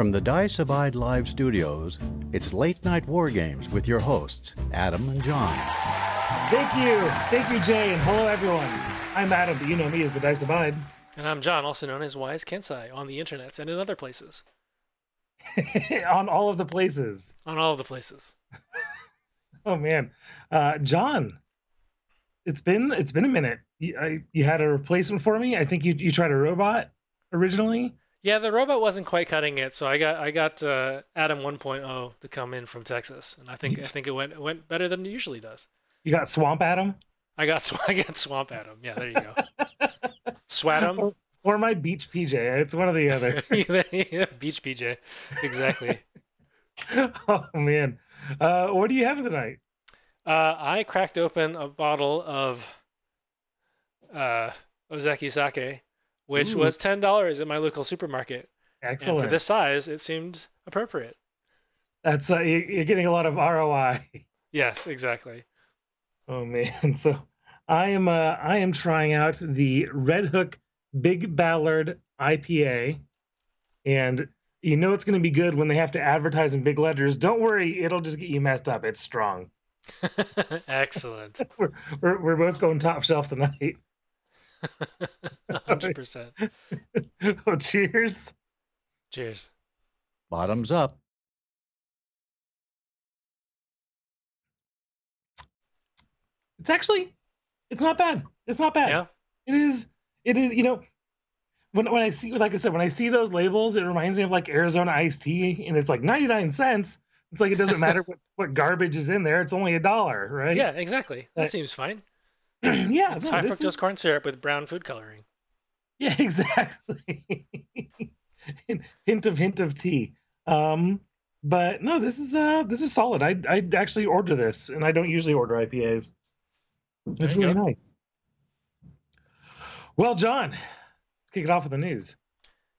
From the Dice Abide Live studios, it's Late Night War Games with your hosts, Adam and John. Thank you. Thank you, Jay, and hello, everyone. I'm Adam, but you know me as the Dice Abide. And I'm John, also known as Wise Kensai, on the internets and in other places. On all of the places. On all of the places. Oh, man. John, it's been a minute. You had a replacement for me. I think you tried a robot originally. Yeah, the robot wasn't quite cutting it, so I got Adam 1.0 to come in from Texas, and I think it went better than it usually does. You got Swamp Adam? I got Swamp Adam. Yeah, there you go. Swatum or my Beach PJ. It's one or the other. Yeah, Beach PJ, exactly. Oh man, what do you have tonight? I cracked open a bottle of Ozaki sake, which was $10 at my local supermarket. Excellent. And for this size, it seemed appropriate. That's you're getting a lot of ROI. Yes, exactly. Oh man, so I am trying out the Red Hook Big Ballard IPA, and you know it's going to be good when they have to advertise in big letters. Don't worry, it'll just get you messed up. It's strong. Excellent. We're both going top shelf tonight. 100%. Oh, cheers. Cheers. Bottoms up. It's not bad. It's not bad. Yeah. It is, you know, when I see, like I said, when I see those labels, it reminds me of like Arizona iced tea, and it's like 99 cents. It's like, it doesn't matter what garbage is in there. It's only $1, right? Yeah, exactly. That seems fine. Yeah. It's high fructose corn syrup with brown food coloring. Yeah, exactly. hint of tea. But no, this is solid. I'd actually order this, and I don't usually order IPAs. It's really nice. Well, John, let's kick it off with the news.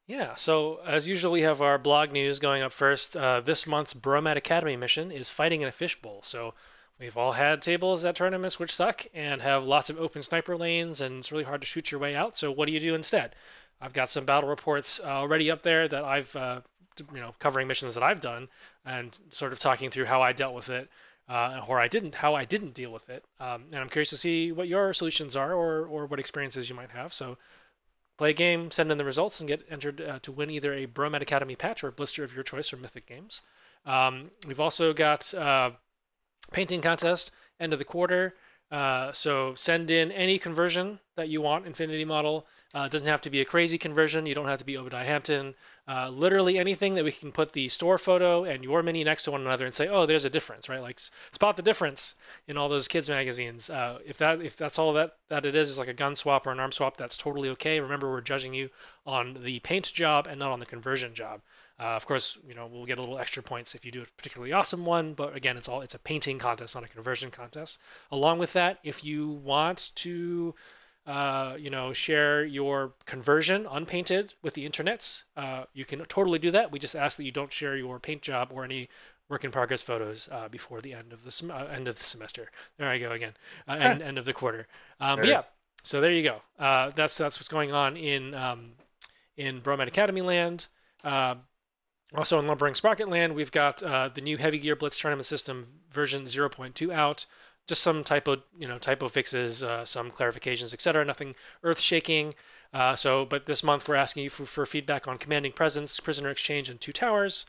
Yeah, so as usual, we have our blog news going up first. This month's Bromat Academy mission is fighting in a fishbowl. So we've all had tables at tournaments which suck and have lots of open sniper lanes, and it's really hard to shoot your way out. So what do you do instead? I've got some battle reports already up there that I've, covering missions that I've done and sort of talking through how I dealt with it. How I didn't deal with it. And I'm curious to see what your solutions are or what experiences you might have. So play a game, send in the results, and get entered to win either a Bromat Academy patch or a blister of your choice from Mythic Games. We've also got painting contest, end of the quarter. So send in any conversion that you want, Infinity Model. It doesn't have to be a crazy conversion. You don't have to be Obadiah Hampton. Literally anything that we can put the store photo and your mini next to one another and say, oh, there's a difference, right? Like spot the difference in all those kids magazines. If that's all that it is like a gun swap or an arm swap, that's totally okay. Remember, we're judging you on the paint job and not on the conversion job. Of course, we'll get a little extra points if you do a particularly awesome one, but again, it's a painting contest, not a conversion contest. Along with that, if you want to share your conversion unpainted with the internets, you can totally do that. We just ask that you don't share your paint job or any work in progress photos before the end of the semester. There I go again. End of the quarter. But yeah, so there you go. That's what's going on in Bromat Academy land. Also in Lumbering Sprocket land, we've got the new Heavy Gear Blitz tournament system version 0.2 out. Just some typo fixes, some clarifications, etc. Nothing earth-shaking. But this month we're asking you for feedback on Commanding Presence, Prisoner Exchange, and Two Towers.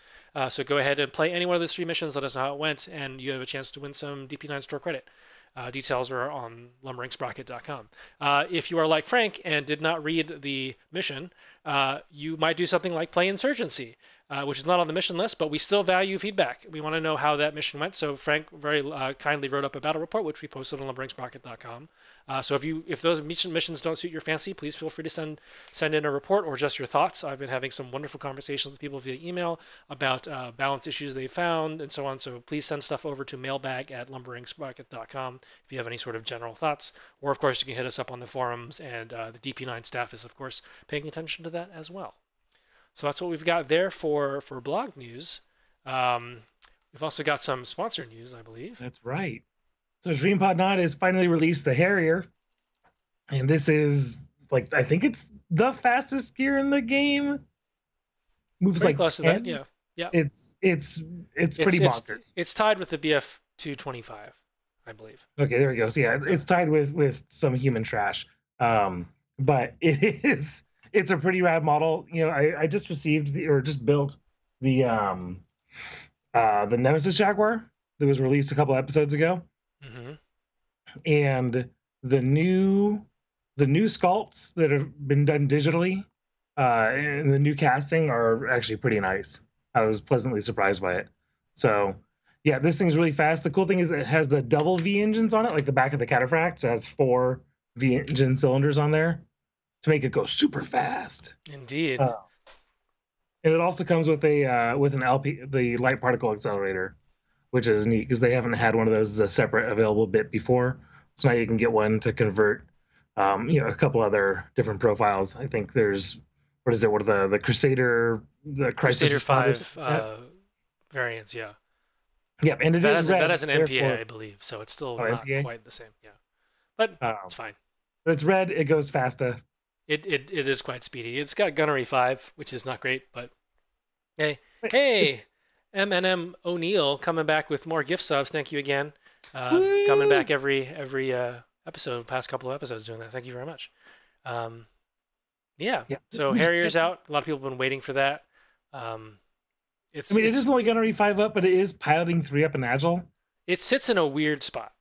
So go ahead and play any one of those three missions. Let us know how it went, and you have a chance to win some DP9 store credit. Details are on lumberingsprocket.com. If you are like Frank and did not read the mission, you might do something like play Insurgency, which is not on the mission list, but we still value feedback. We want to know how that mission went. So Frank very kindly wrote up a battle report, which we posted on lumberingsprocket.com. So if those missions don't suit your fancy, please feel free to send in a report or just your thoughts. I've been having some wonderful conversations with people via email about balance issues they found and so on. So please send stuff over to mailbag@lumberingsprocket.com if you have any sort of general thoughts. Or, of course, you can hit us up on the forums, and the DP9 staff is, of course, paying attention to that as well. So that's what we've got there for blog news. We've also got some sponsor news, I believe. That's right. So DreamPodNod has finally released the Harrier. And this is, I think it's the fastest gear in the game. moves pretty like close 10, to that. Yeah, yeah. It's pretty bonkers. It's tied with the BF 225, I believe. Okay, there we go. So yeah, it's tied with some human trash. But it's a pretty rad model. You know, I just received built the Nemesis Jaguar that was released a couple episodes ago. Mm-hmm. And the new sculpts that have been done digitally and the new casting are actually pretty nice. I was pleasantly surprised by it. So yeah, this thing's really fast. The cool thing is it has the double V engines on it, like the back of the Cataphract, so it has 4 V engine cylinders on there to make it go super fast. Indeed. And it also comes with a with an LP, the light particle accelerator, which is neat because they haven't had one of those as a separate available bit before. So now you can get one to convert, a couple other different profiles. I think there's, what is it? What are the Crusader, the Crusader 5 variants? Yeah. Yep, and it is that has an MPA, I believe. So it's still not quite the same. Yeah, but it's fine. But it's red. It goes faster. It is quite speedy. It's got Gunnery 5, which is not great, but hey. M&M O'Neill coming back with more gift subs. Thank you again. Coming back every episode, past couple of episodes doing that. Thank you very much. Yeah. So Harrier's out. A lot of people have been waiting for that. It is only Gunnery 5 up, but it is piloting 3 up and agile. It sits in a weird spot,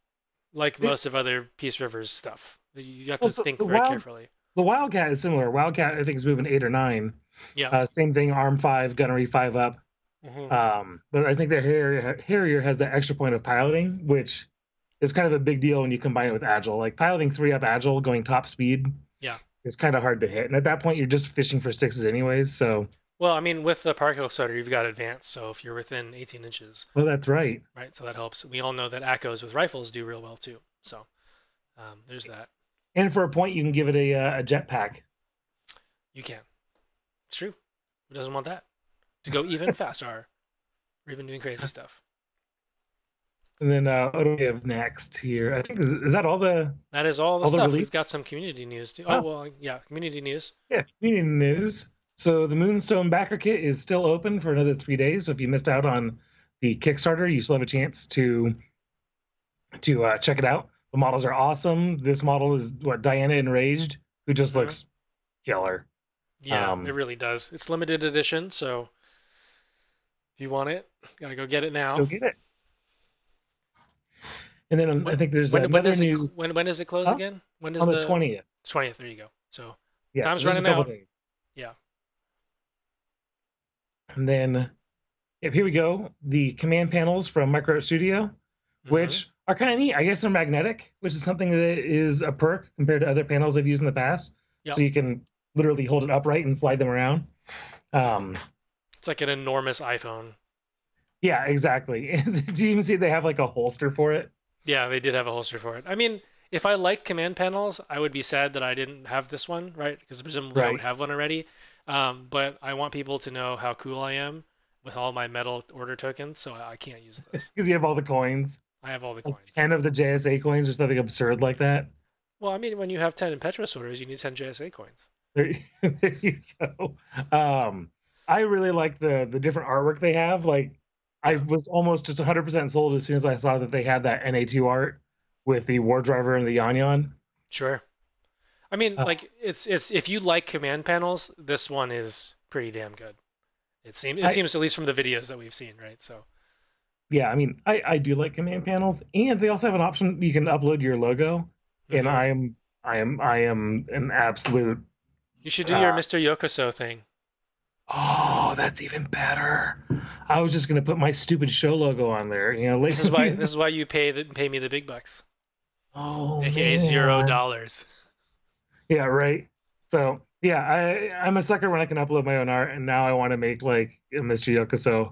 like most of other Peace River's stuff. You have to think very carefully. The Wildcat is similar. Wildcat, I think, is moving 8 or 9. Yeah. Same thing. Arm 5, Gunnery 5 up. Mm-hmm. But I think that Harrier has that extra point of piloting, which is kind of a big deal when you combine it with agile. Like piloting 3 up agile, going top speed, is kind of hard to hit. And at that point, you're just fishing for 6s anyways. So with the particle accelerator, you've got advanced. So if you're within 18 inches, well, that's right. Right, so that helps. We all know that ACOs with rifles do real well too. So there's that. And for a point, you can give it a jetpack. You can. It's true. Who doesn't want that? To go even faster, or even doing crazy stuff. And then what do we have next here? I think is that all the stuff. We've got some community news too. Community news. Yeah, community news. So the Moonstone backer kit is still open for another 3 days. So if you missed out on the Kickstarter, you still have a chance to check it out. The models are awesome. This model is Diana Enraged, who just looks killer. Yeah, it really does. It's limited edition, so. You want it? Gotta go get it now. Go get it. And then I think there's another new. When does it close again? When does on the 20th? 20th. There you go. So time's running out. Days. Yeah. And then here we go. The command panels from Micro Studio, which are kind of neat. I guess they're magnetic, which is something that is a perk compared to other panels I've used in the past. Yep. So you can literally hold it upright and slide them around. It's like an enormous iPhone. Yeah, exactly. Did you even see they have like a holster for it? Yeah, they did have a holster for it. I mean, if I liked command panels, I would be sad that I didn't have this one, right? Because presumably I would have one already. But I want people to know how cool I am with all my metal order tokens, so I can't use this. Because you have all the coins. I have all the coins. Like 10 of the JSA coins or something absurd like that. Well, I mean, when you have 10 Impetuous orders, you need 10 JSA coins. There you go. I really like the different artwork they have. Like, I was almost just 100% sold as soon as I saw that they had that NA2 art with the War Driver and the Yanyan. Sure. I mean, it's if you like command panels, this one is pretty damn good. It seems at least from the videos that we've seen, right? So. Yeah, I mean, I do like command panels, and they also have an option you can upload your logo. Mm-hmm. And I am an absolute. You should do your Mr. Yokoso thing. Oh, that's even better. I was just gonna put my stupid show logo on there. You know, like... this is why you pay me the big bucks. Oh, aka $0. Yeah, right. So yeah, I'm a sucker when I can upload my own art, and now I want to make like a Mr. Yokoso.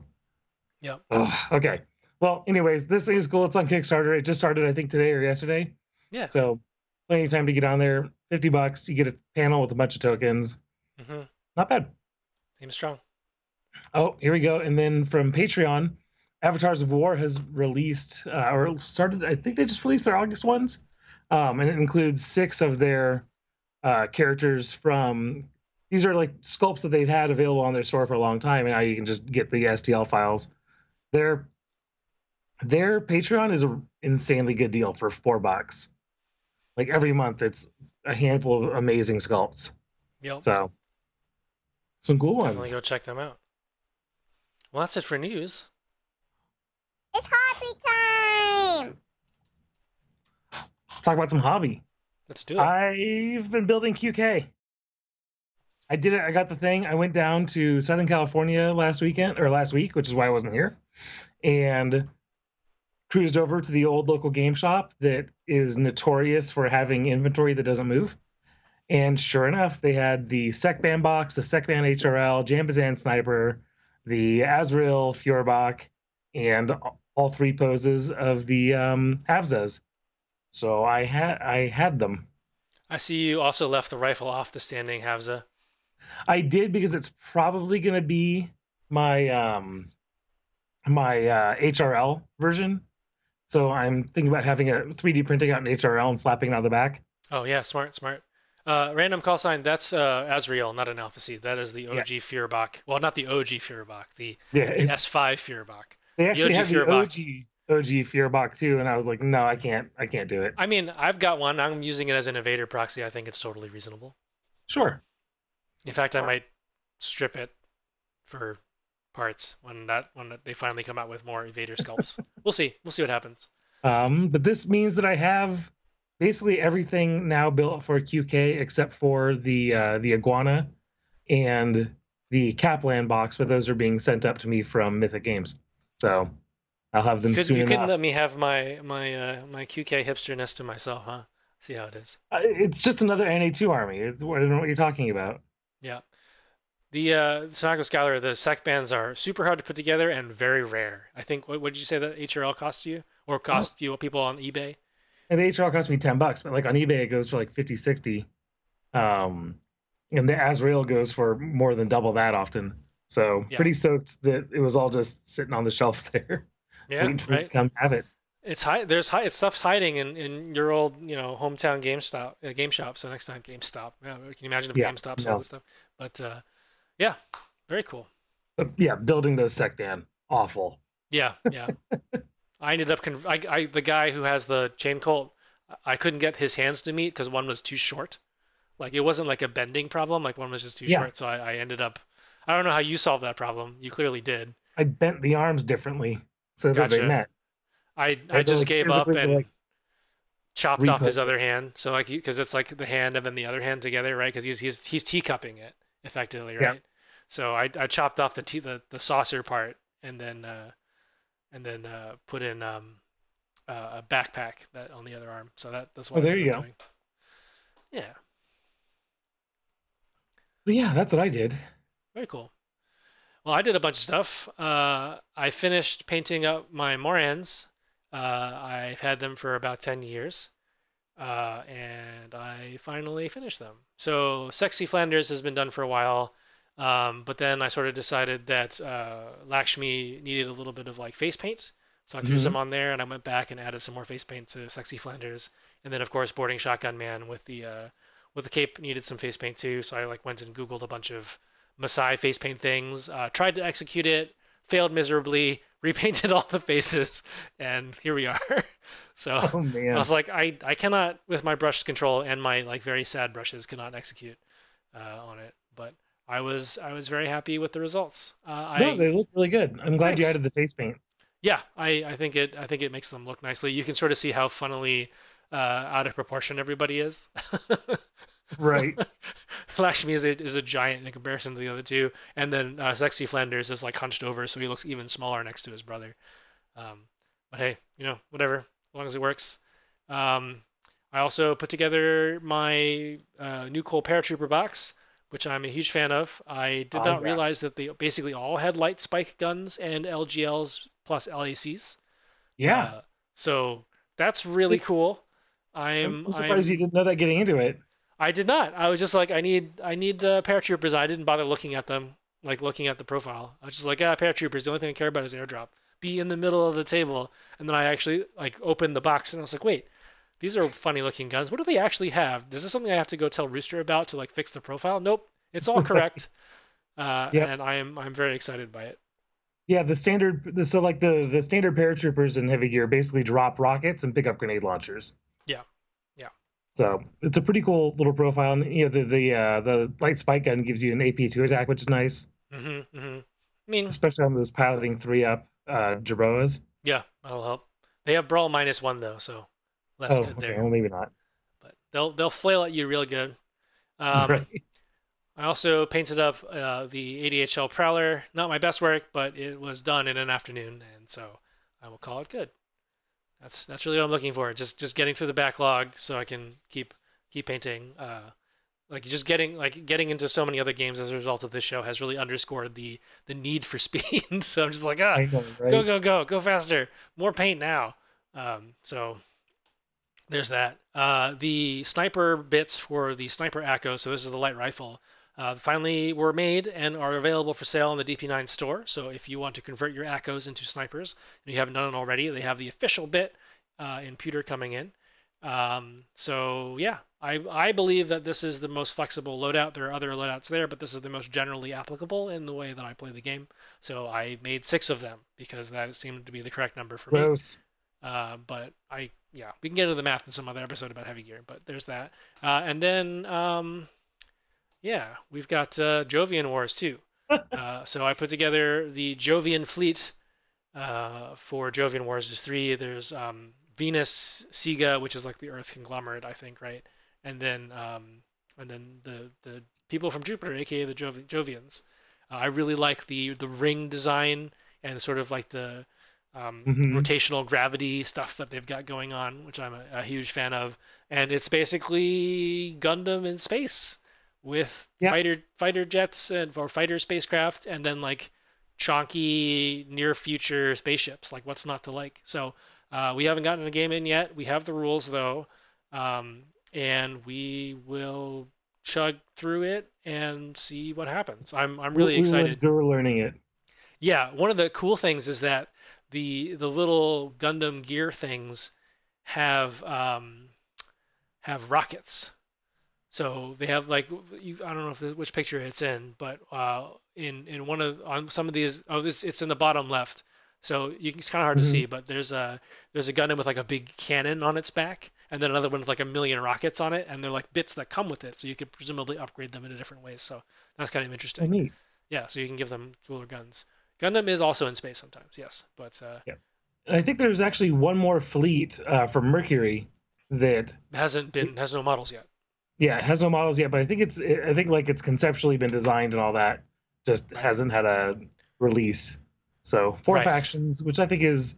Yep. Oh, okay. Well, anyways, this thing is cool. It's on Kickstarter. It just started, I think, today or yesterday. Yeah. So plenty of time to get on there. $50, you get a panel with a bunch of tokens. Mm-hmm. Not bad. Seems strong. Oh, here we go. And then from Patreon, Avatars of War has released or started. I think they just released their August ones, and it includes 6 of their characters from these are like sculpts that they've had available on their store for a long time, and now you can just get the STL files. Their Patreon is an insanely good deal for $4. Like every month, it's a handful of amazing sculpts. Yep. So some cool ones. Definitely go check them out. Well, that's it for news. It's hobby time. Let's talk about some hobby. Let's do it. I've been building QK. I did it. I got the thing. I went down to Southern California last week, which is why I wasn't here, and cruised over to the old local game shop that is notorious for having inventory that doesn't move. And sure enough, they had the Sekban box, the Sekban HRL, Jambazan Sniper, the Azrael Feuerbach, and all three poses of the Havzas. So I had them. I see you also left the rifle off the standing Havza. I did, because it's probably going to be my my HRL version. So I'm thinking about having a 3D printing out an HRL and slapping it on the back. Oh yeah, smart. Random call sign. That's Azrael, not an Alpha C. That is the OG Feuerbach. Well, not the OG Feuerbach. The S5 Feuerbach. They actually have the OG Feuerbach too, and I was like, no, I can't do it. I mean, I've got one. I'm using it as an invader proxy. I think it's totally reasonable. Sure. In fact, I might strip it for parts when they finally come out with more evader sculpts. We'll see what happens. But this means that I have basically everything now built for QK except for the Iguana and the Kaplan box, but those are being sent up to me from Mythic Games, so I'll have them soon enough. You couldn't let me have my QK hipsterness to myself, huh? See how it is. It's just another NA2 army. I don't know what you're talking about. Yeah. The Sonaco Scholar, the Sekbans are super hard to put together and very rare. I think, what did you say that HRL cost you? Or cost you people on eBay? And the HRL cost me $10, but like on eBay it goes for like 50, 60. And the Azrael goes for more than double that often. So pretty stoked that it was all just sitting on the shelf there. Yeah, right. Come have it. It's high. There's high. It's stuff's hiding in your old, hometown GameStop, game shop. So next time, GameStop. Yeah, can you imagine if GameStop sold this stuff? But yeah, very cool. Yeah, building those Sekban, awful. Yeah. I ended up. The guy who has the chain colt, I couldn't get his hands to meet because one was too short. Like it wasn't like a bending problem. Like one was just too short. So I ended up. I don't know how you solved that problem. You clearly did. I bent the arms differently so that they met. I just gave up and chopped off his other hand. So like, because it's like the hand and then the other hand together, right? Because he's teacupping it effectively, right? Yeah. So I chopped off the saucer part and then put in a backpack that on the other arm. So that's what. Oh, there you go. Doing. Yeah. But yeah, that's what I did. Very cool. Well, I did a bunch of stuff. I finished painting up my Morans. I've had them for about 10 years, and I finally finished them. So Sexy Flanders has been done for a while, but then I sort of decided that Lakshmi needed a little bit of like face paint, so I threw some on there, and I went back and added some more face paint to Sexy Flanders, and then of course Boarding Shotgun Man with the cape needed some face paint too, so I like went and Googled a bunch of Maasai face paint things, tried to execute it, failed miserably, repainted all the faces, and here we are. So I was like, I cannot, with my brush control and my like very sad brushes, cannot execute on it. But I was very happy with the results. They look really good. I'm glad you added the face paint. Yeah, I think it makes them look nicely. You can sort of see how funnily out of proportion everybody is. Right. Lakshmi is a giant in comparison to the other two, and then Sexy Flanders is like hunched over, so he looks even smaller next to his brother. But hey, whatever, as long as it works. I also put together my new Cole Paratrooper box, which I'm a huge fan of. I did not realize that they basically all had light spike guns and LGLs plus LACs. Yeah. So that's really cool. I'm surprised you didn't know that getting into it. I did not. I was just like, I need paratroopers. I didn't bother looking at them, like looking at the profile. I was just like, paratroopers. The only thing I care about is airdrop. Be in the middle of the table. And then I actually like opened the box and I was like, wait, these are funny looking guns. What do they actually have? Is this something I have to go tell Rooster about to like fix the profile? Nope. It's all correct. Yep. And I'm very excited by it. Yeah, the standard paratroopers in Heavy Gear basically drop rockets and pick up grenade launchers. Yeah, yeah. So it's a pretty cool little profile. And, you know, the light spike gun gives you an AP2 attack, which is nice. Mm-hmm, mm-hmm. I mean, especially on those piloting 3-up Jaboas. Yeah, that'll help. They have Brawl -1 though, so less good there. Well, maybe not. But they'll flail at you real good. Right. I also painted up the ADHL Prowler. Not my best work, but it was done in an afternoon, and so I will call it good. That's really what I'm looking for. Just getting through the backlog so I can keep painting. Like just getting into so many other games as a result of this show has really underscored the need for speed. So I'm just like, go faster, more paint now. So there's that. The sniper bits for the sniper ACO. So this is the light rifle. Finally were made and are available for sale in the DP9 store. So if you want to convert your ACOs into snipers and you haven't done it already, they have the official bit in pewter coming in. So yeah, I believe that this is the most flexible loadout. There are other loadouts there, but this is the most generally applicable in the way that I play the game. So I made 6 of them because that seemed to be the correct number for Gross. Me. But yeah, we can get into the math in some other episode about Heavy Gear, but there's that. And then, yeah, we've got Jovian Wars too. So I put together the Jovian fleet for Jovian Wars. There's 3. There's Venus, Sega, which is like the Earth conglomerate, I think, right? And then the people from Jupiter, aka the Jovians. I really like the ring design and sort of like the rotational gravity stuff that they've got going on, which I'm a huge fan of. And it's basically Gundam in space. With fighter jets or fighter spacecraft, and then like chonky near future spaceships. Like, what's not to like? So we haven't gotten a game in yet. We have the rules though, and we will chug through it and see what happens. I'm really excited. We're learning it. Yeah, one of the cool things is that the little Gundam gear things have rockets. So they have like I don't know which picture it's in, but in one of on some of these it's in the bottom left. So it's kind of hard to see, but there's a Gundam with like a big cannon on its back, and then another one with like a million rockets on it, and they're like bits that come with it. So you could presumably upgrade them in a different ways. So that's kind of interesting. Oh, neat. Yeah, so you can give them cooler guns. Gundam is also in space sometimes, yes, but yeah. I think there's actually one more fleet from Mercury that has no models yet. Yeah, it has no models yet, but I think like it's conceptually been designed and all that, just hasn't had a release. So 4 factions, which I think is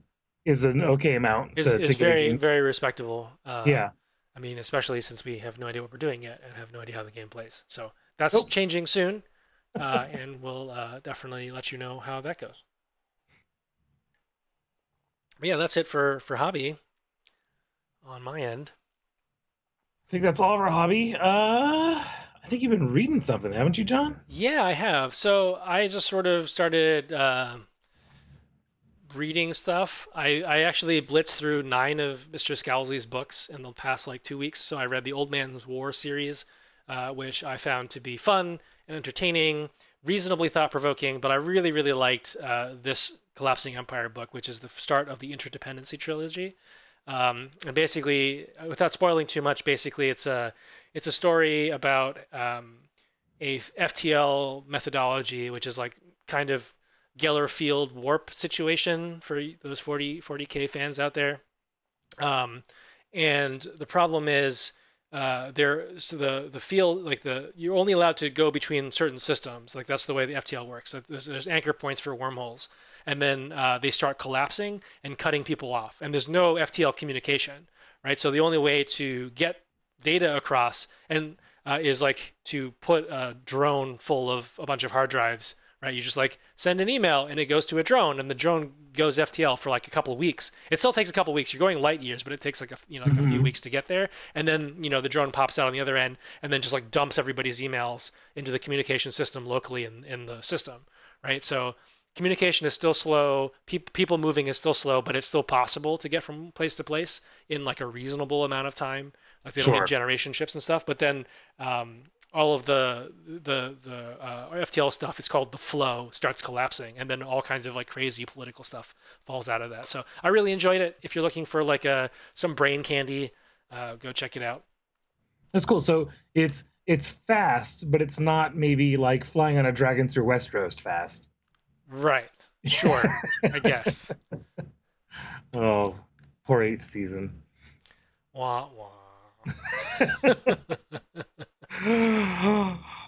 an okay amount. It's very, very respectable. Yeah. I mean, especially since we have no idea what we're doing yet and have no idea how the game plays. So that's changing soon, and we'll definitely let you know how that goes. But yeah, that's it for hobby on my end. I think that's all of our hobby. I think you've been reading something, haven't you, John? Yeah, I have. So I just sort of started reading stuff. I actually blitzed through 9 of Mr. Scalzi's books in the past like 2 weeks. So I read the Old Man's War series, which I found to be fun and entertaining, reasonably thought-provoking, but I really, really liked this Collapsing Empire book, which is the start of the Interdependency trilogy. And basically, without spoiling too much, basically it's a story about a FTL methodology, which is like kind of Geller Field warp situation for those 40K fans out there. And the problem is the field, like you're only allowed to go between certain systems. Like that's the way the FTL works. So there's anchor points for wormholes. And then they start collapsing and cutting people off. And there's no FTL communication, right? So the only way to get data across and is like to put a drone full of a bunch of hard drives, right? You just like send an email and it goes to a drone, and the drone goes FTL for like a couple of weeks. It still takes a couple of weeks. You're going light years, but it takes like a few weeks to get there. And then the drone pops out on the other end and then just like dumps everybody's emails into the communication system locally in the system, right? So communication is still slow. People moving is still slow, but it's still possible to get from place to place in like a reasonable amount of time. Like they don't need generation ships and stuff. But then all of the FTL stuff, it's called the flow, starts collapsing, and then all kinds of like crazy political stuff falls out of that. So I really enjoyed it. If you're looking for like some brain candy, go check it out. That's cool. So it's fast, but it's not maybe like flying on a dragon through Westeros fast. Right. Sure. I guess. Oh, poor 8th season. Wah, wah.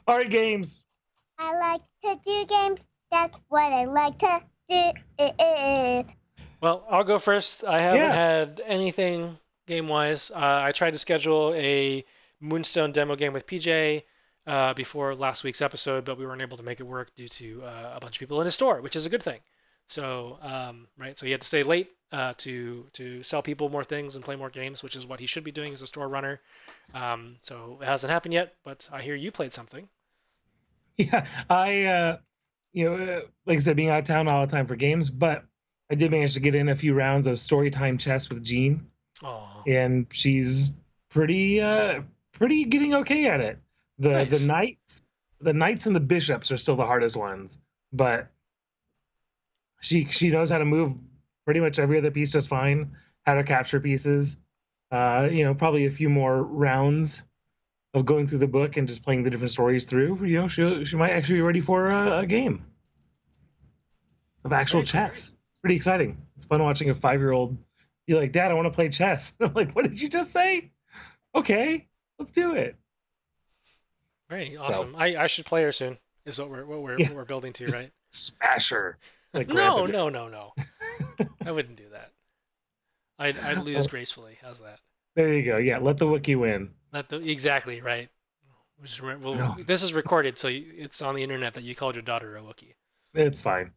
All right, games. I like to do games. That's what I like to do. Well, I'll go first. I haven't had anything game-wise. I tried to schedule a Moonstone demo game with PJ before last week's episode, but we weren't able to make it work due to a bunch of people in his store, which is a good thing. So, right, so he had to stay late to sell people more things and play more games, which is what he should be doing as a store runner. So it hasn't happened yet, but I hear you played something. Yeah, I, like I said, being out of town all the time for games, but I did manage to get in a few rounds of Storytime Chess with Jean. Aww. And she's pretty getting okay at it. The knights and the bishops are still the hardest ones, but she knows how to move pretty much every other piece just fine, how to capture pieces. Probably a few more rounds of going through the book and just playing the different stories through, she might actually be ready for a game of actual chess. It's pretty exciting. It's fun watching a 5-year-old be like, Dad, I want to play chess. And I'm like, what did you just say? Okay, let's do it. Very awesome. So, I should play her soon. Is what we're building to, right? Smash her. Like, no. I wouldn't do that. I'd lose gracefully. How's that? There you go. Yeah, let the Wookiee win. Exactly right. Just remember, this is recorded, so it's on the internet that you called your daughter a Wookiee. It's fine.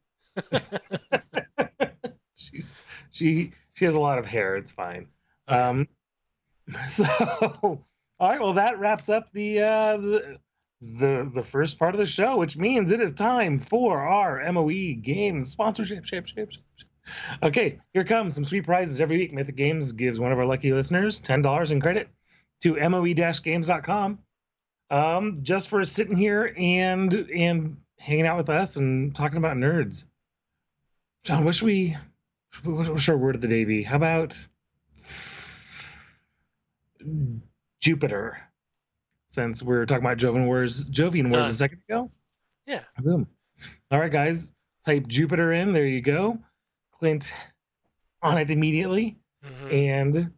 She has a lot of hair. It's fine. Okay. All right, well, that wraps up the first part of the show, which means it is time for our MOE Games sponsorship. Okay, here comes some sweet prizes every week. Mythic Games gives one of our lucky listeners $10 in credit to moe-games.com just for sitting here and hanging out with us and talking about nerds. John, what's our word of the day be? How about Jupiter, since we were talking about Jovian Wars a second ago? Yeah. Boom. All right, guys, type Jupiter in. There you go. Clint on it immediately, and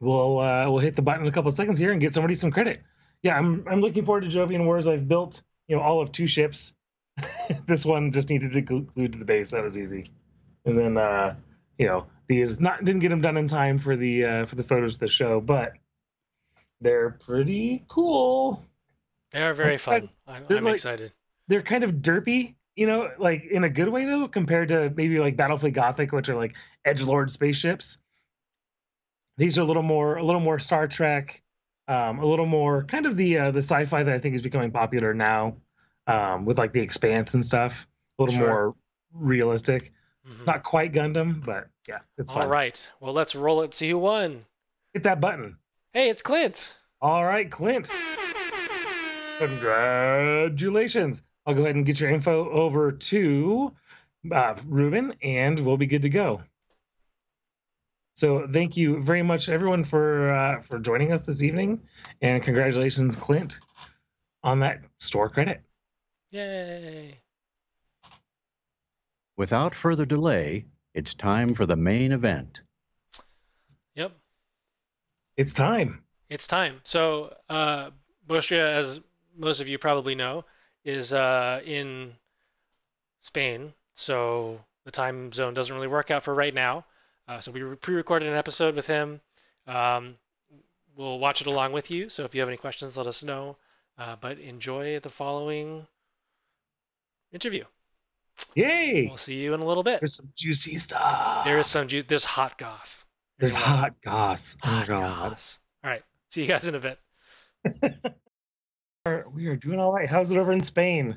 we'll hit the button in a couple of seconds here and get somebody some credit. Yeah, I'm looking forward to Jovian Wars. I've built all of 2 ships. This one just needed to glue to the base. That was easy. And then these didn't get them done in time for the photos of the show, but they're pretty cool. They are very fun. I'm excited. They're kind of derpy, like in a good way though, compared to maybe like Battlefleet Gothic, which are like edgelord spaceships. These are a little more Star Trek, a little more kind of the sci-fi that I think is becoming popular now, with like the Expanse and stuff. A little more realistic. Not quite Gundam, but yeah, it's fine. All right. Well, let's roll it. See who won. Hit that button. Hey, it's Clint. All right, Clint. Congratulations. I'll go ahead and get your info over to Ruben, and we'll be good to go. So thank you very much, everyone, for joining us this evening. And congratulations, Clint, on that store credit. Yay. Without further delay, it's time for the main event. Yep. It's time. So Bustria, as most of you probably know, is in Spain. So the time zone doesn't really work out for right now. So we pre-recorded an episode with him. We'll watch it along with you. So if you have any questions, let us know. But enjoy the following interview. Yay! We'll see you in a little bit. There's some juicy stuff. There is some juice. There's hot goss. There's hot goss. All right. See you guys in a bit. We are doing all right. How's it over in Spain?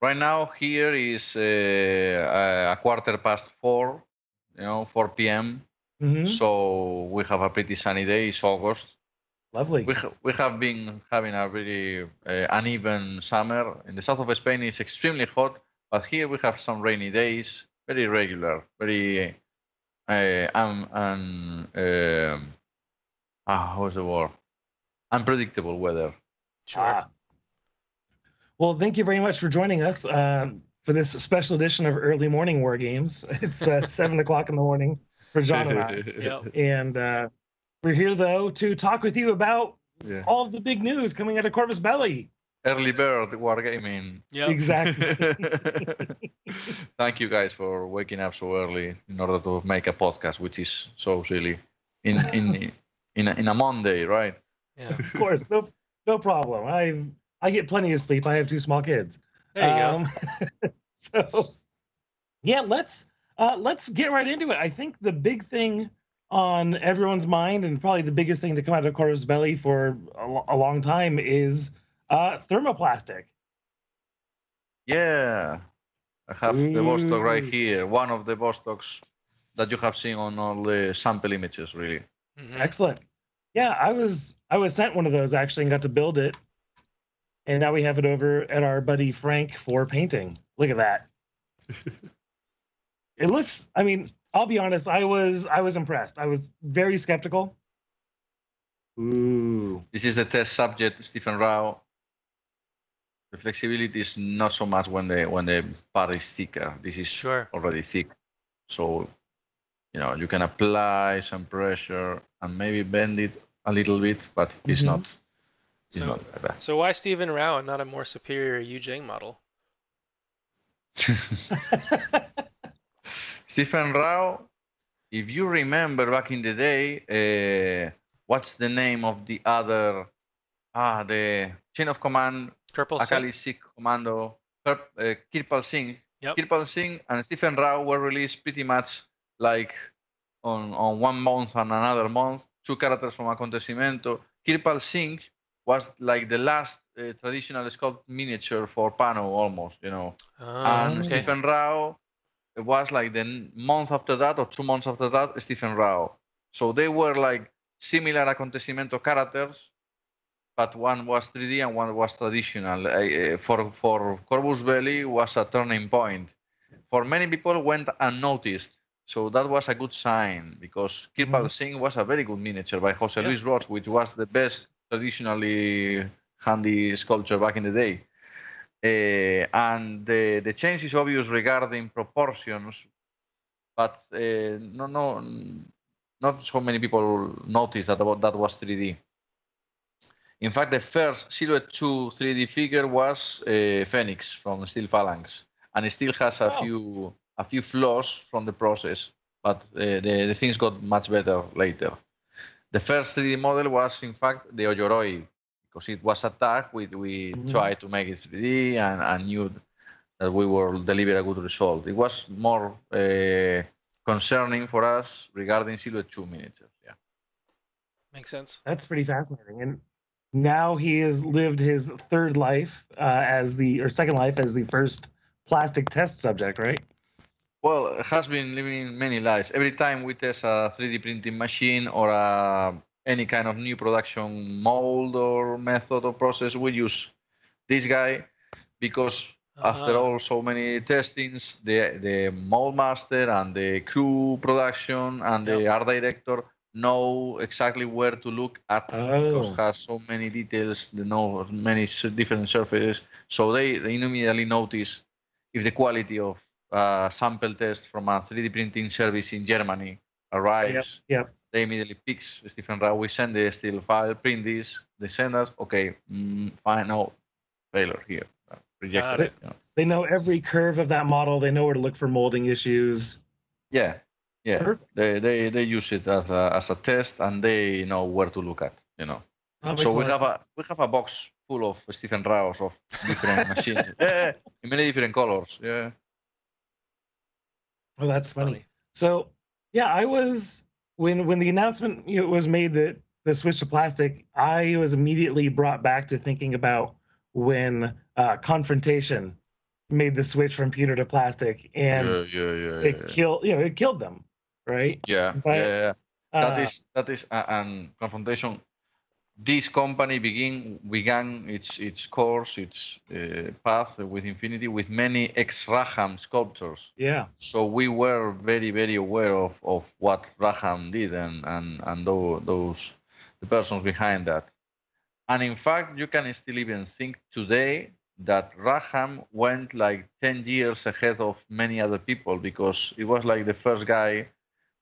Right now, here is a 4:15, 4 p.m. So we have a pretty sunny day. It's August. Lovely. We have been having a really uneven summer. In the south of Spain, it's extremely hot, but here we have some rainy days, very regular, very unpredictable weather. Sure. Well, thank you very much for joining us for this special edition of Early Morning War Games. It's 7 o'clock in the morning for John and I. Yep. And we're here, though, to talk with you about all of the big news coming out of Corvus Belli. Early bird wargaming. Yep. Exactly. Thank you guys for waking up so early in order to make a podcast, which is so silly in a Monday, right? Yeah, of course. No problem. I get plenty of sleep. I have two small kids. There you go. So, yeah, let's get right into it. I think the big thing on everyone's mind, and probably the biggest thing to come out of Corvus Belli for a long time, is thermoplastic. Yeah, I have the Vostok right here. One of the Vostoks that you have seen on all the sample images, really. Mm-hmm. Excellent. Yeah, I was sent one of those, actually, and got to build it. And now we have it over at our buddy Frank for painting. Look at that. It looks, I mean, I'll be honest, I was impressed. I was very skeptical. Ooh. This is the test subject, Stephen Rao. The flexibility is not so much when the part is thicker. This is already thick. So, you know, you can apply some pressure and maybe bend it a little bit, but it's not. So why Stephen Rao and not a more superior Yu Jing model? Stephen Rao, if you remember back in the day, what's the name of the other? The chain of command, Akali Sikh Commando, Kirpal Singh. Yep. Kirpal Singh and Stephen Rao were released pretty much like on one month and another month, two characters from Acontecimiento. Kirpal Singh was like the last traditional sculpt miniature for Pano, almost, you know. Stephen Rao was like the month after that, or 2 months after that, Stephen Rao. So they were like similar Acontecimiento characters, but one was 3D and one was traditional. For Corvus Belli was a turning point. For many people, went unnoticed. So that was a good sign, because Kirpal Singh was a very good miniature by Jose Luis Roig, which was the best traditionally handy sculpture back in the day. And the change is obvious regarding proportions, but not so many people noticed that was 3D. In fact, the first Silhouette 2 3D figure was Phoenix from Steel Phalanx, and it still has a few flaws from the process, but the things got much better later. The first 3D model was, in fact, the Oyoroi, because it was a tag. We tried to make it 3D and knew that we will deliver a good result. It was more concerning for us regarding Silhouette 2 miniatures. Yeah, makes sense. That's pretty fascinating. And now he has lived his third life second life as the first plastic test subject, right? Well, it has been living many lives. Every time we test a 3D printing machine or any kind of new production mold or method or process, we use this guy, because after all so many testings, the mold master and the crew production and the art director know exactly where to look at, because it has so many details, they know many different surfaces. So they immediately notice if the quality of sample test from a 3D printing service in Germany arrives. Yep. They immediately picks Stephen Rao. We send the steel file, print this. They send us, fine, no, failure here. Rejected. They know every curve of that model. They know where to look for molding issues. Yeah. Perfect. They use it as a test, and they know where to look at. You know. So we have a box full of Stephen Raos of different machines. Yeah, in many different colors. Yeah. Well, that's funny. So, yeah, I was when the announcement was made that the switch to plastic, I was immediately brought back to thinking about when Confrontation made the switch from pewter to plastic, and it killed them, right? Yeah. That is, and Confrontation This company began its course, its path with Infinity with many ex-Raham sculptors. Yeah. So we were very, very aware of what Raham did and those the persons behind that. And in fact, you can still even think today that Raham went like 10 years ahead of many other people, because it was like the first guy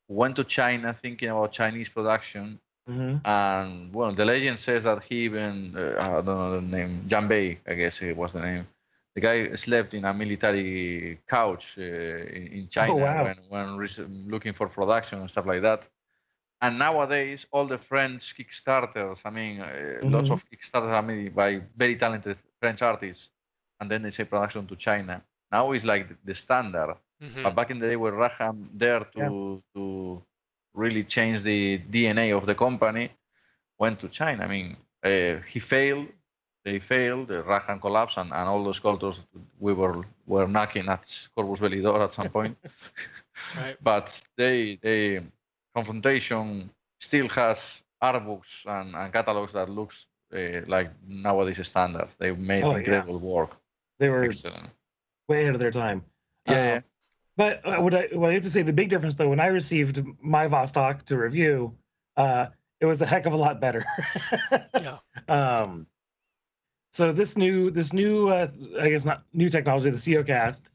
who went to China thinking about Chinese production. Mm-hmm. And well, the legend says that he even, I don't know the name, Janbei, I guess it was the name. The guy slept in a military couch in China. Oh, wow. when looking for production and stuff like that. And nowadays, all the French Kickstarters, I mean, mm-hmm. lots of Kickstarters are made by very talented French artists. And then they say production to China. Now it's like the standard. Mm-hmm. But back in the day, with Raham there to really change the DNA of the company, went to China. I mean, he failed, they failed, Raham collapsed, and all those sculptors we were knocking at Corvus Belli door at some point. Right. But they Confrontation still has art books and catalogs that looks like nowadays standards. They made incredible work. They were way ahead of their time. Yeah. But what I have to say, the big difference, though, when I received my Vostok to review, it was a heck of a lot better. Yeah. So this new, I guess not new technology, the Seocast,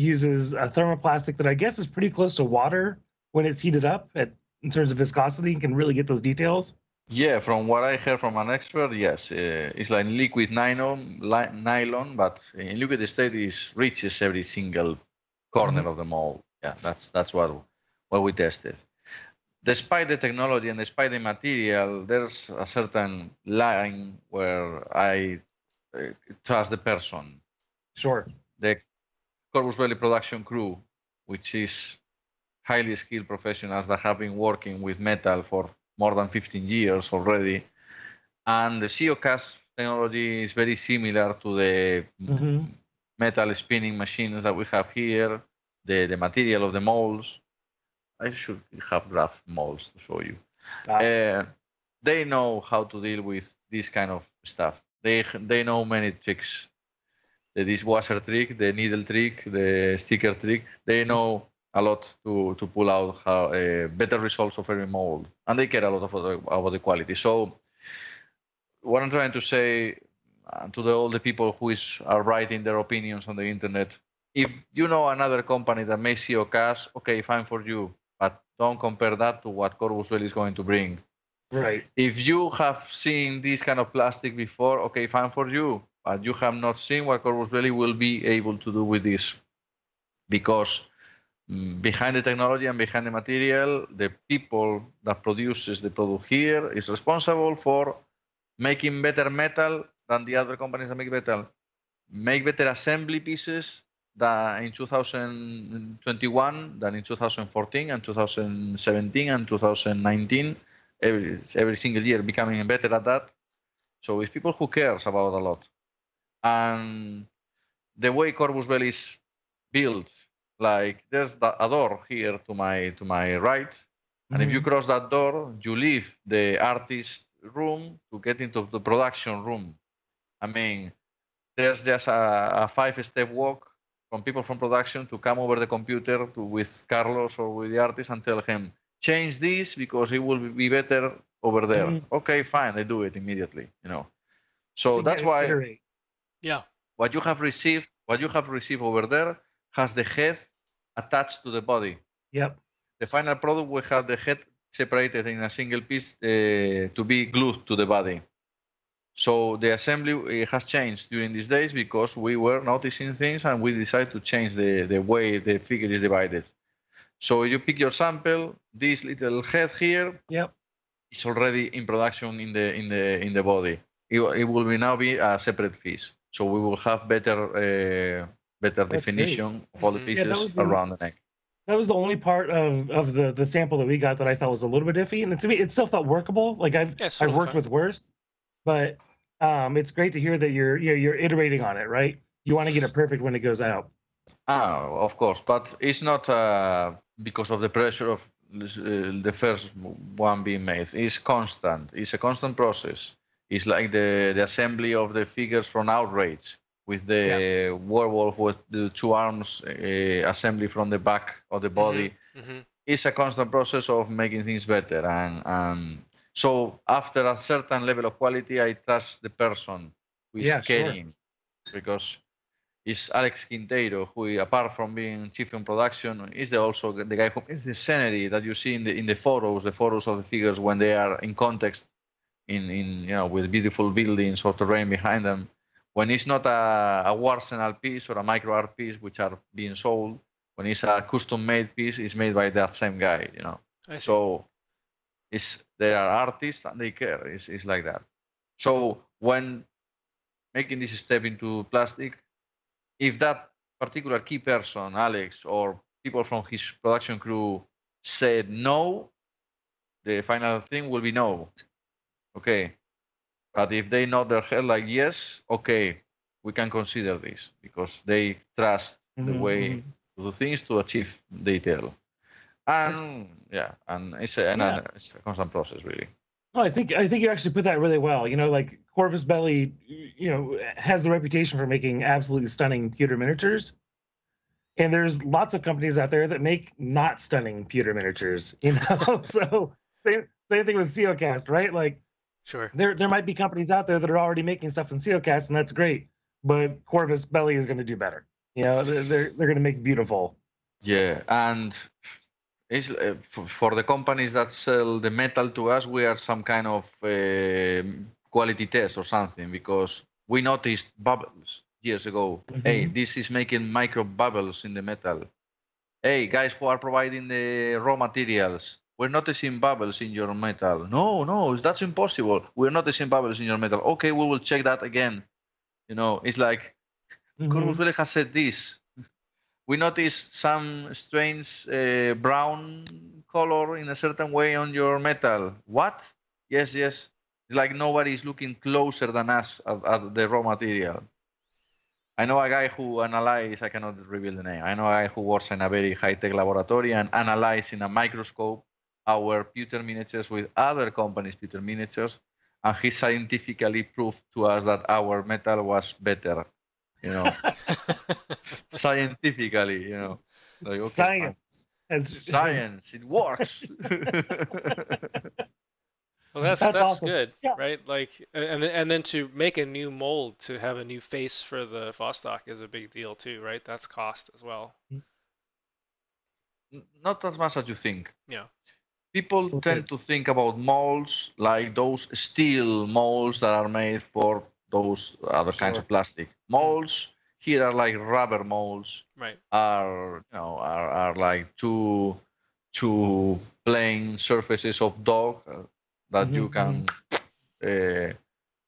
uses a thermoplastic that I guess is pretty close to water when it's heated up in terms of viscosity. You can really get those details. Yeah, from what I heard from an expert, yes. It's like liquid nylon, but in liquid state it reaches every single corner of the mold. Yeah, that's what we tested. Despite the technology and despite the material, there's a certain line where I trust the person. Sure. The Corvus Belli production crew, which is highly skilled professionals that have been working with metal for more than 15 years already. And the Seocast technology is very similar to the mm-hmm. metal spinning machines that we have here, the material of the molds. I should have graph molds to show you. They know how to deal with this kind of stuff. They know many tricks. The dishwasher trick, the needle trick, the sticker trick. They know a lot to pull out better results of every mold. And they care a lot about the quality. So what I'm trying to say to all the people who are writing their opinions on the internet, if you know another company that makes Seocast, okay, fine for you, but don't compare that to what Corvus Belli is going to bring. Right. If you have seen this kind of plastic before, okay, fine for you, but you have not seen what Corvus Belli will be able to do with this, because behind the technology and behind the material, the people that produces the product here is responsible for making better metal than the other companies that make metal. Make better assembly pieces than in 2021 than in 2014 and 2017 and 2019. Every single year becoming better at that. So it's people who cares about a lot. And the way Corvus Belli is built, like there's a door here to my right, and mm-hmm. if you cross that door, you leave the artist room to get into the production room. I mean, there's just a 5-step walk from people from production to come over the computer with Carlos or with the artist and tell him, change this because it will be better over there. Mm-hmm. Okay, fine, they do it immediately, you know. So that's why, yeah, what you have received over there has the head attached to the body. Yep. The final product will have the head separated in a single piece to be glued to the body. So the assembly has changed during these days because we were noticing things and we decided to change the way the figure is divided. So you pick your sample, this little head here, yep, is already in production in the body. It will now be a separate piece. So we will have better That's definition great. Of all the pieces around the neck. That was the only part of the sample that we got that I thought was a little bit iffy, and to me it still felt workable. Like I've worked with worse, but it's great to hear that you're iterating on it, right? You want to get it perfect when it goes out. Of course, but it's not because of the pressure of the first one being made. It's constant. It's a constant process. It's like the assembly of the figures from Outrage with the werewolf with the two arms assembly from the back of the body. Mm-hmm. It's a constant process of making things better. And so after a certain level of quality, I trust the person who is carrying. Sure. Because it's Alex Quinteiro, who, apart from being chief in production, is also the guy who is the scenery that you see in the photos of the figures when they are in context, in you know, with beautiful buildings or terrain behind them. When it's not a Warsenal piece or a micro art piece which are being sold, when it's a custom-made piece, it's made by that same guy, you know. So they are artists and they care. It's like that. So when making this step into plastic, if that particular key person, Alex, or people from his production crew said no, the final thing will be no. Okay. But if they nod their head like yes, okay, we can consider this because they trust the way to do things to achieve detail. And it's a constant process, really. Well, I think you actually put that really well. You know, like Corvus Belli, you know, has the reputation for making absolutely stunning pewter miniatures. And there's lots of companies out there that make not stunning pewter miniatures, you know. So same thing with Seocast, right? Like, sure, there might be companies out there that are already making stuff in Seocast, and that's great. But Corvus Belli is going to do better. You know, they're going to make beautiful. Yeah, and it's, for the companies that sell the metal to us, we are some kind of quality test or something, because we noticed bubbles years ago. Mm-hmm. Hey, this is making micro bubbles in the metal. Hey, guys who are providing the raw materials, we're noticing bubbles in your metal. No, that's impossible. We're noticing bubbles in your metal. Okay, we will check that again. You know, it's like, Corvus Belli has said this. We notice some strange brown color in a certain way on your metal. What? Yes. It's like nobody is looking closer than us at the raw material. I know a guy who analyzes, I cannot reveal the name. I know a guy who works in a very high-tech laboratory and analyzes in a microscope our pewter miniatures with other companies' pewter miniatures, and he scientifically proved to us that our metal was better. You know, scientifically, you know, like, okay, science, it works. Well, that's awesome. Good, yeah. Right? Like, and then to make a new mold, to have a new face for the Vostok is a big deal too, right? That's cost as well. Not as much as you think. Yeah. People tend to think about molds like those steel molds that are made for those other kinds of plastic. Molds here are like rubber molds, right? Are like two plain surfaces of dog that you can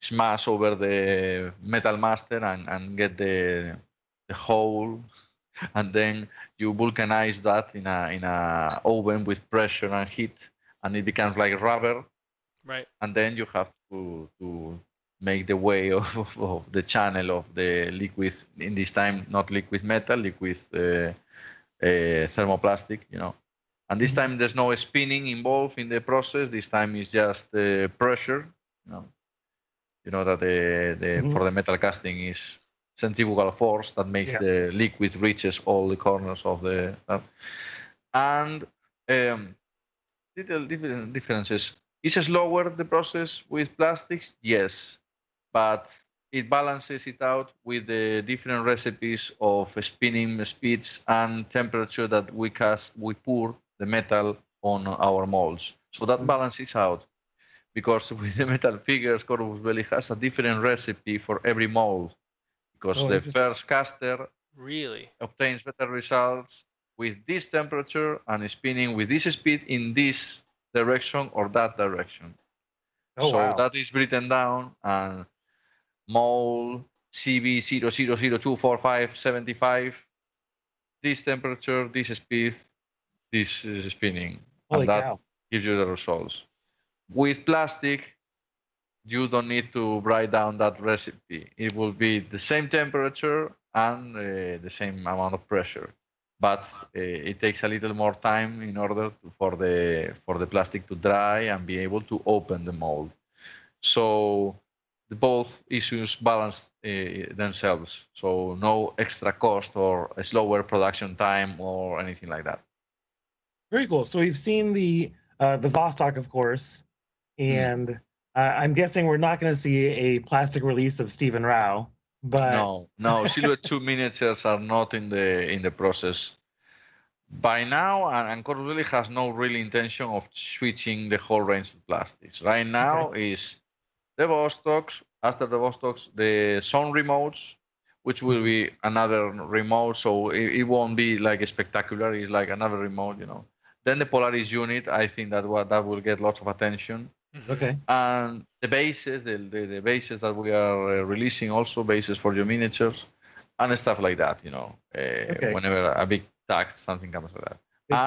smash over the metal master and get the hole, and then you vulcanize that in a oven with pressure and heat, and it becomes like rubber, right? And then you have to make the way of the channel of the liquid, in this time not liquid metal, liquid thermoplastic, you know. And this time there's no spinning involved in the process. This time it's just pressure, you know. You know that for the metal casting is centrifugal force that makes the liquid reaches all the corners of the... and little differences. Is it slower, the process with plastics? Yes. But it balances it out with the different recipes of spinning speeds and temperature that we pour the metal on our molds. So that balances out, because with the metal figures, Corvus Belli has a different recipe for every mold, because the first caster really obtains better results with this temperature and spinning with this speed in this direction or that direction. That is written down, and mole CB00024575, this temperature, this speed, this is spinning. And that gives you the results. With plastic, you don't need to write down that recipe. It will be the same temperature and the same amount of pressure. but it takes a little more time in order to, for the plastic to dry and be able to open the mold. So both issues balance themselves. So no extra cost or a slower production time or anything like that. Very cool. So we've seen the Vostok, of course, and I'm guessing we're not going to see a plastic release of Stephen Rao. But no, Silhouette 2 miniatures are not in the process by now, and Corvus really has no real intention of switching the whole range of plastics. Right now is the Vostoks, after the Vostoks, the Sound remotes, which will be another remote, so it won't be like a spectacular. It's like another remote, you know. Then the Polaris unit, I think that will get lots of attention. Okay. And the bases, the bases that we are releasing, also bases for your miniatures and stuff like that, you know, whenever a big tax, something comes like that.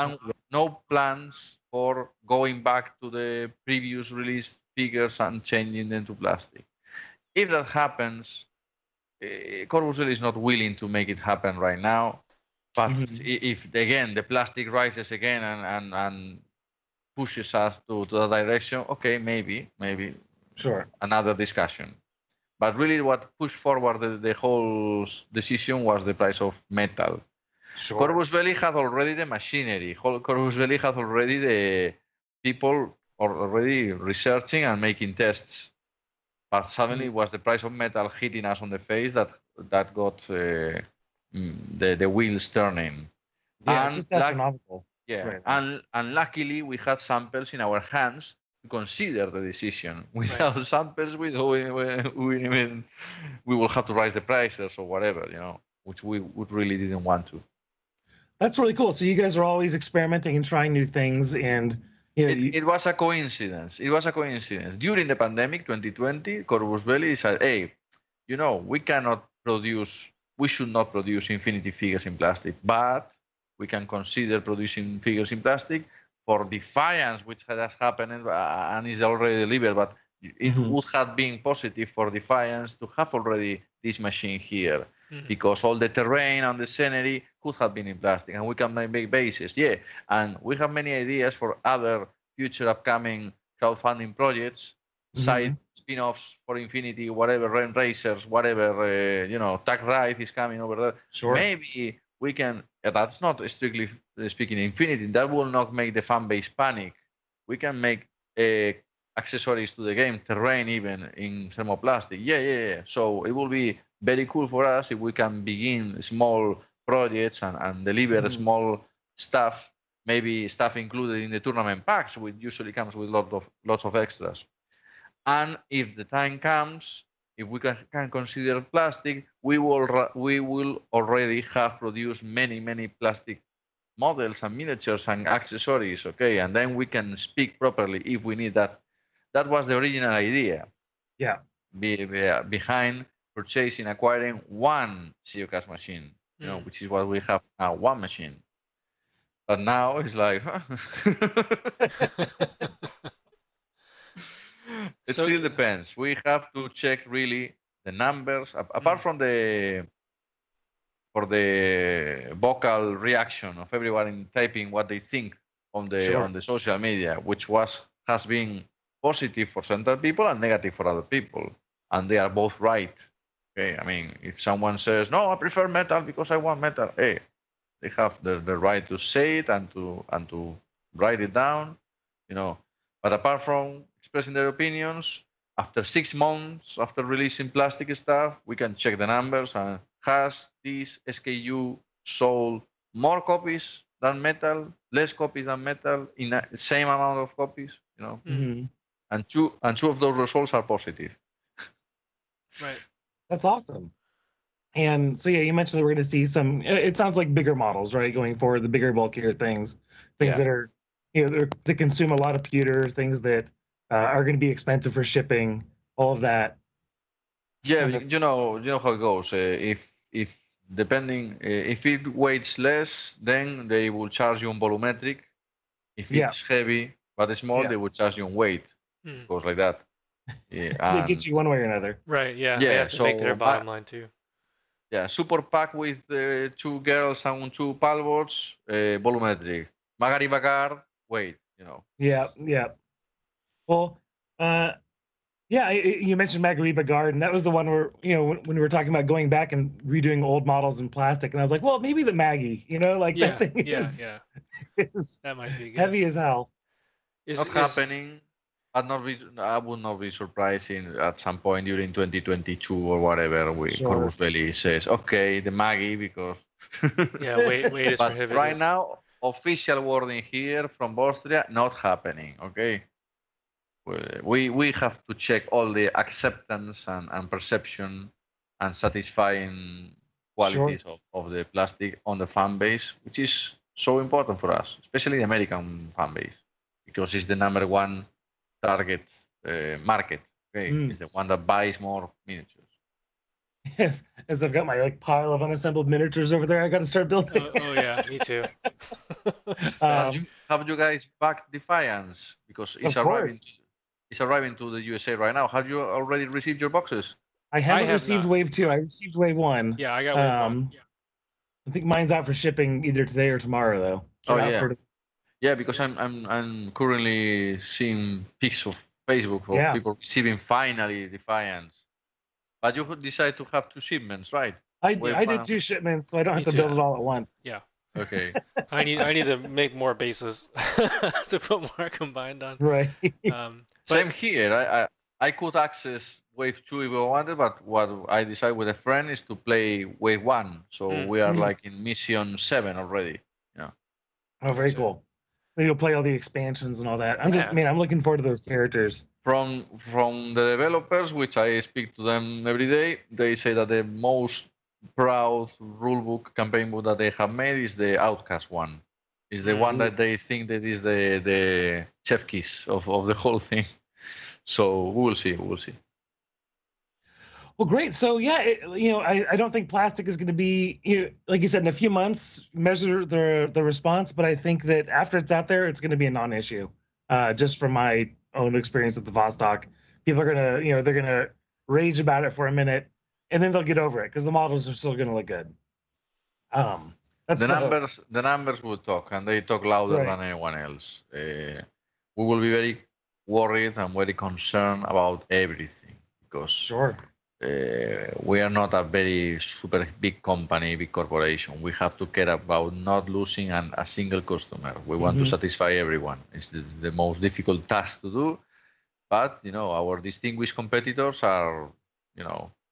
And no plans for going back to the previous release figures and changing them to plastic. If that happens, Corvus Belli is not willing to make it happen right now. But if, again, the plastic rises again and pushes us to that direction, okay, maybe sure, another discussion. But really what pushed forward the whole decision was the price of metal. Sure. Corvus Belli had already the machinery. Corvus Belli had already the people already researching and making tests. But suddenly it was the price of metal hitting us on the face that got the wheels turning. Yeah, it's just astronomical. Yeah, right. And luckily we had samples in our hands to consider the decision. Without samples, we will have to raise the prices or whatever, you know, which we really didn't want to. That's really cool. So you guys are always experimenting and trying new things, and you know, it was a coincidence. It was a coincidence. During the pandemic, 2020, Corvus Belli said, "Hey, you know, we should not produce Infinity figures in plastic, but we can consider producing figures in plastic for Defiance, which has happened and is already delivered, but it would have been positive for Defiance to have already this machine here, because all the terrain and the scenery could have been in plastic, and we can make bases, and we have many ideas for other future upcoming crowdfunding projects, side spin-offs for Infinity, whatever, Ren Racers, whatever, you know, Tag Ride is coming over there. Sure. Maybe we can, that's not strictly speaking Infinity, that will not make the fan base panic. We can make accessories to the game, terrain even, in thermoplastic. Yeah. So it will be very cool for us if we can begin small projects and deliver small stuff, maybe stuff included in the tournament packs, which usually comes with lots of extras. And if the time comes, if we can consider plastic, we will already have produced many plastic models and miniatures and accessories, and then we can speak properly if we need that. That was the original idea. Yeah. Behind purchasing, acquiring one CeoCast machine, you know, which is what we have now, one machine. But now it's like, It still depends. We have to check really the numbers. Apart from the vocal reaction of everyone in typing what they think on the social media, which has been positive for certain people and negative for other people, and they are both right. Okay, I mean, if someone says no, I prefer metal because I want metal, hey, they have the right to say it and to write it down, you know. But apart from expressing their opinions, after 6 months after releasing plastic stuff, we can check the numbers, and has this SKU sold more copies than metal, less copies than metal, in the same amount of copies, you know? And two of those results are positive. Right. That's awesome. And so, yeah, you mentioned that we're going to see some, it sounds like bigger models, right, going forward, the bigger, bulkier things that are, you know, they consume a lot of pewter, things that are going to be expensive for shipping, all of that. Yeah, you know how it goes. If depending, if it weighs less, then they will charge you on volumetric. If it's heavy but small, they will charge you on weight. It goes like that. Yeah, they get you one way or another. Right. Yeah. They have to make their bottom line too. Yeah, support pack with two girls and two palbots, volumetric. Magari Bakar, weight, you know. Yeah, yeah. Well, yeah, you mentioned Magari Bakar, and that was the one where, you know, when we were talking about going back and redoing old models in plastic, and I was like, well, maybe the Maggie, you know, like yeah, that thing is that might be good. Heavy as hell. It's not happening. I would not be surprising at some point during 2022 or whatever. Corvus Belli says, "Okay, the Maggie," because yeah, wait is prohibited. Right now, official wording here from Austria, not happening. Okay, we have to check all the acceptance and perception and satisfying qualities of the plastic on the fan base, which is so important for us, especially the American fan base, because it's the number one target market. Okay, is the one that buys more miniatures. Yes, as I've got my like pile of unassembled miniatures over there, I got to start building. oh yeah, me too. Have you guys backed Defiance, because it's arriving to the USA right now? Have you already received your boxes? I have received not. Wave 2. I received Wave 1. Yeah, I got Wave 1. Yeah. I think mine's out for shipping either today or tomorrow though. So yeah, because I'm currently seeing pics of Facebook of people receiving finally Defiance. But you could decide to have two shipments, right? I did two shipments, so I don't have to build it all at once. Yeah. Okay. I need to make more bases to put more combined on. Right. Same here. I could access Wave 2 if I wanted, but what I decided with a friend is to play Wave 1. So we are like in Mission 7 already. Yeah. Oh, very cool. You'll play all the expansions and all that. I'm looking forward to those characters. From the developers, which I speak to them every day, they say that the most proud rulebook, campaign book that they have made is the Outcast one. It's the one that they think that is the chef kiss of the whole thing. So we'll see. Well, great. So yeah, I don't think plastic is going to be, like you said, in a few months, measure the response. But I think that after it's out there, it's going to be a non-issue. Just from my own experience at the Vostok, people are going to, they're going to rage about it for a minute, and then they'll get over it because the models are still going to look good. The numbers will talk, and they talk louder than anyone else. We will be very worried and very concerned about everything because. Sure. We are not a very super big company, big corporation. We have to care about not losing a single customer. We want to satisfy everyone. It's the most difficult task to do. But, our distinguished competitors are,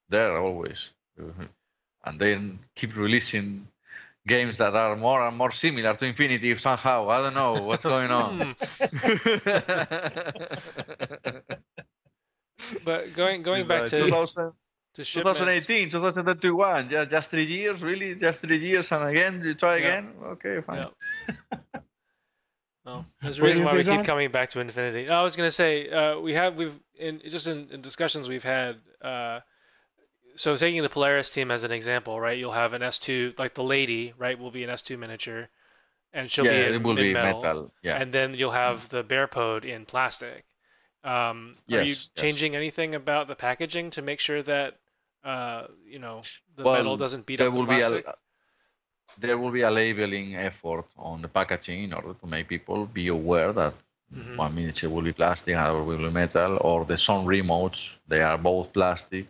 there always. And then keep releasing games that are more and more similar to Infinity somehow. I don't know what's going on. But going back to 2018, 2021, just 3 years, really? Just 3 years, and again, you try again? Okay, fine. Yeah. Well, there's a reason why we keep coming back to Infinity. No, I was going to say, in discussions we've had, so taking the Polaris team as an example, right? You'll have an S2, like the Lady, right, will be an S2 miniature, and she'll be metal. Yeah. And then you'll have the Bearpode in plastic. Yes, are you changing anything about the packaging to make sure that the metal doesn't beat up the plastic? There will be a labeling effort on the packaging in order to make people be aware that one miniature will be plastic, another will be metal, or the Sun remotes, they are both plastic.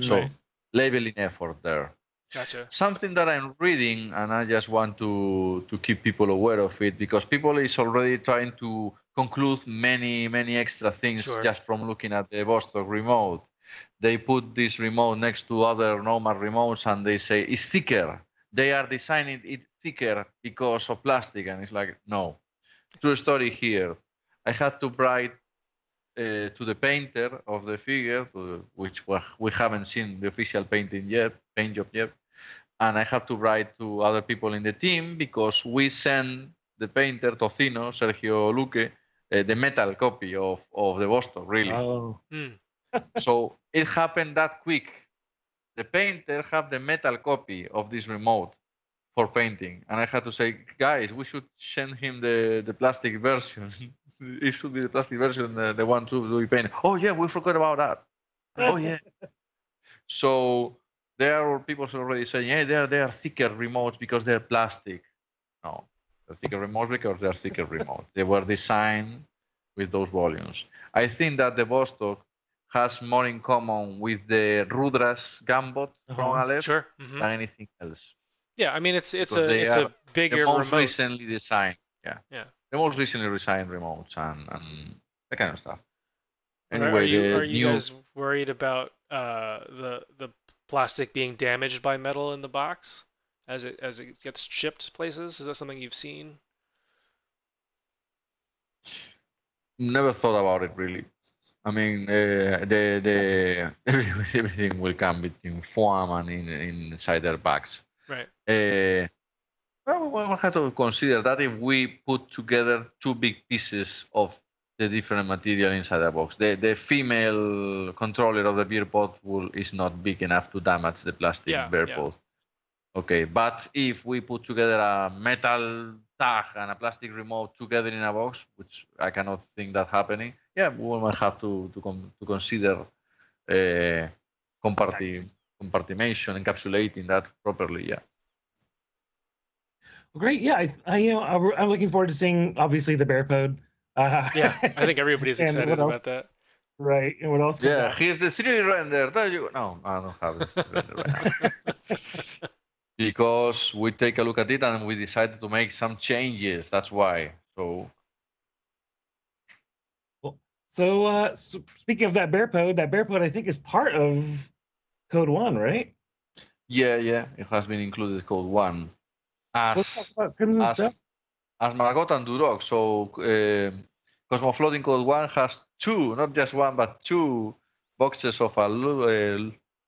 So labeling effort there. Gotcha. Something that I'm reading, and I just want to keep people aware of it, because people is already trying to conclude many extra things just from looking at the Vostok remote. They put this remote next to other Nomad remotes, and they say it's thicker. They are designing it thicker because of plastic, and it's like, no. True story here. I had to write to the painter of the figure, which we haven't seen the official paint job yet. And I have to write to other people in the team because we send the painter, Tocino, Sergio Luque, the metal copy of the Vostok, really. Oh. So it happened that quick. The painter had the metal copy of this remote for painting. And I had to say, guys, we should send him the plastic version. It should be the plastic version, the one to be painted. Oh, yeah, we forgot about that. Oh, yeah. So There are people already saying, hey, they are thicker remotes because they're plastic. No, they're thicker remotes because they're thicker remotes. They were designed with those volumes. I think that the Vostok has more in common with the Rudras Gambot from Aleph than anything else. Yeah, I mean, it's a bigger remote. The most recently designed, the most recently designed remotes and that kind of stuff. Anyway, are you guys worried about the plastic being damaged by metal in the box as it gets shipped places? Is that something you've seen? Never thought about it really. I mean, everything will come between foam and inside their bags. Right. Well, we'll have to consider that if we put together two big pieces of the different material inside a box. The female controller of the beer pot is not big enough to damage the plastic beer pot. Okay, but if we put together a metal tag and a plastic remote together in a box, which I cannot think that happening, we might have to consider compartmentation, encapsulating that properly, Great, I'm looking forward to seeing, obviously, the bear pod. I think everybody's excited about that. Right, and what else? Yeah, here's the 3D render. No, I don't have the render right now. Because we take a look at it and we decided to make some changes. That's why. So, cool. So speaking of that bear pod I think is part of Code 1, right? Yeah. It has been included in Code 1. So let's talk about Crimson Stuff. As Margot and Duroc, so Cosmofloat in Code 1 has two, not just one, but two boxes of a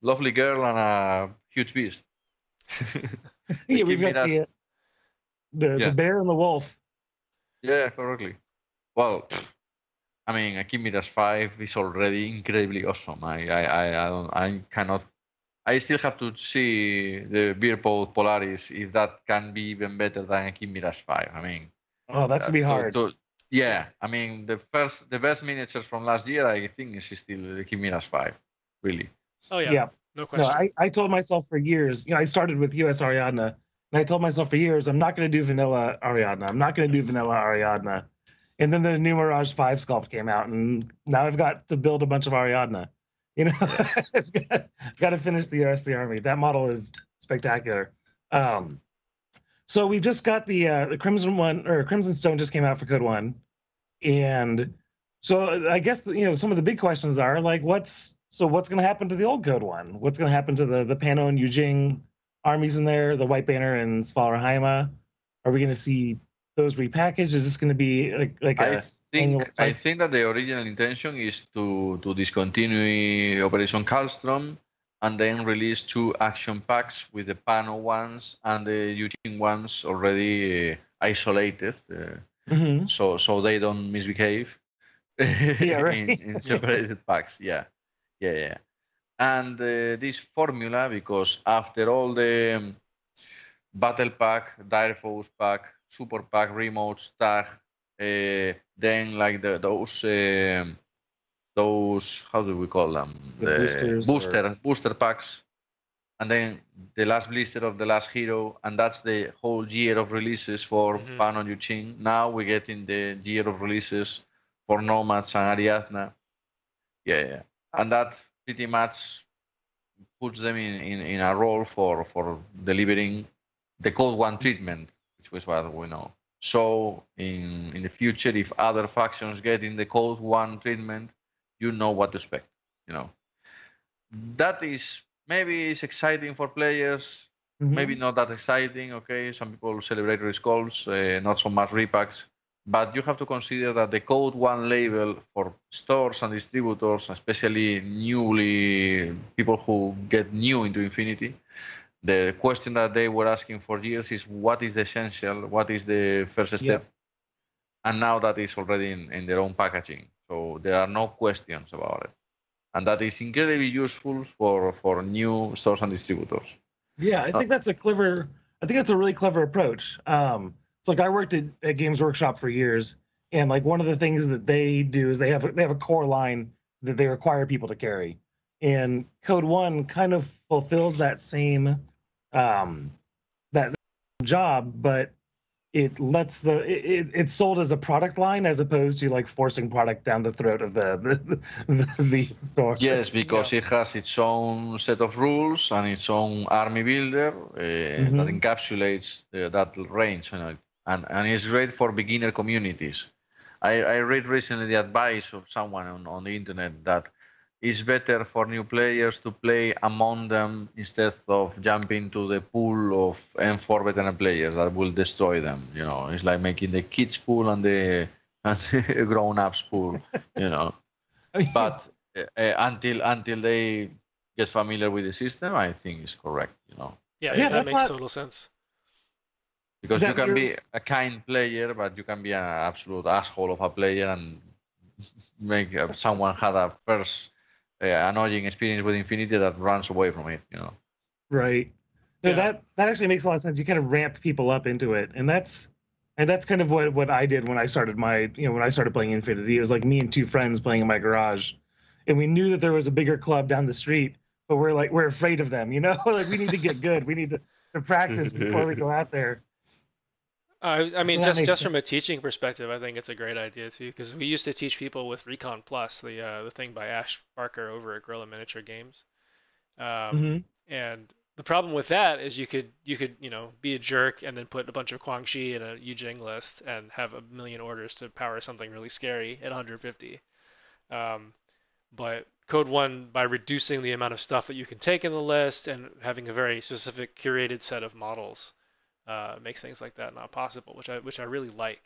lovely girl and a huge beast. We've got the bear and the wolf. Yeah, correctly. Well, I mean, Akimiras 5 is already incredibly awesome. I still have to see the beer pod Polaris if that can be even better than Akimiras 5. I mean, that's be hard. I mean, the best miniatures from last year, I think, is still the Akimiras 5, really. Oh yeah, no question. No, I told myself for years. I started with US Ariadna, and I told myself for years, I'm not going to do vanilla Ariadna. And then the new Mirage 5 sculpt came out, and now I've got to build a bunch of Ariadna. I've got to finish the rest of the army. That model is spectacular. So we've just got the Crimson Stone just came out for Code 1, and so I guess some of the big questions are like, what's going to happen to the old Code 1? What's going to happen to the Pano and Yujing armies in there? The White Banner and Svalrahaima? Are we going to see those repackaged? Is this going to be like I think that the original intention is to discontinue Operation Karlstrom and then release two action packs with the Pano ones and the Eugene ones already isolated, so they don't misbehave. In separated packs. Yeah. And this formula, because after all the battle pack, dire foes pack, super pack, remotes, tag. Then like those how do we call them, booster packs, and then the last blister of the last hero, and that's the whole year of releases for Pano Yuching. Now we get in the year of releases for Nomads and Ariadna, and that pretty much puts them in a role for delivering the Code 1 treatment, which was what we know. So in the future, if other factions get in the Code 1 treatment, you know what to expect. That is maybe it's exciting for players, maybe not that exciting. Okay, some people celebrate resculls, not so much repacks, but you have to consider that the Code 1 label for stores and distributors, especially newly people who get new into Infinity. The question that they were asking for years is what is the essential, what is the first step, and now that is already in their own packaging. So there are no questions about it, and that is incredibly useful for new stores and distributors. Yeah, I think that's a really clever approach. It's like I worked at Games Workshop for years, and like one of the things that they do is they have a core line that they require people to carry. And Code One kind of fulfills that same that job, but it lets the it's sold as a product line as opposed to like forcing product down the throat of the store. Yes, because it has its own set of rules and its own army builder that encapsulates that range, you know, and it's great for beginner communities. I read recently the advice of someone on the internet that it's better for new players to play among them instead of jumping to the pool of M4 veteran players that will destroy them. You know, it's like making the kids pool and the grown-ups pool. You know, but until they get familiar with the system, I think it's correct. You know, yeah that makes total sense. Because you can be a kind player, but you can be an absolute asshole of a player and make someone have a first annoying experience with Infinity that runs away from it, you know. Right. So that actually makes a lot of sense. You kind of ramp people up into it, and that's kind of what I did when I started playing Infinity. It was like me and two friends playing in my garage, and we knew that there was a bigger club down the street, but we're afraid of them, you know. Like, we need to get good. We need to practice before we go out there. I mean, just from a teaching perspective, I think it's a great idea too, because we used to teach people with Recon Plus, the thing by Ash Barker over at Guerrilla Miniature Games, and the problem with that is you could be a jerk and then put a bunch of Quangxi in a Yujing list and have a million orders to power something really scary at 150, but Code One, by reducing the amount of stuff that you can take in the list and having a very specific curated set of models, makes things like that not possible, which I really like,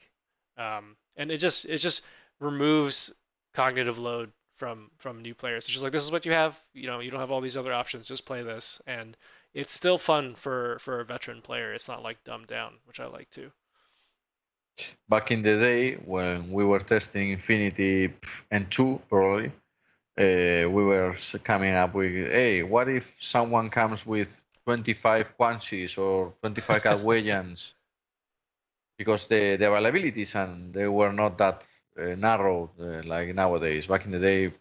and it just removes cognitive load from new players. It's just like, this is what you have, you know, you don't have all these other options, just play this, and it's still fun for a veteran player. It's not like dumbed down, which I like too. Back in the day when we were testing Infinity and 2, probably we were coming up with, hey, what if someone comes with 25 Quanxis or 25 Cadwellans, because the availabilities, and they were not that narrow like nowadays. Back in the day,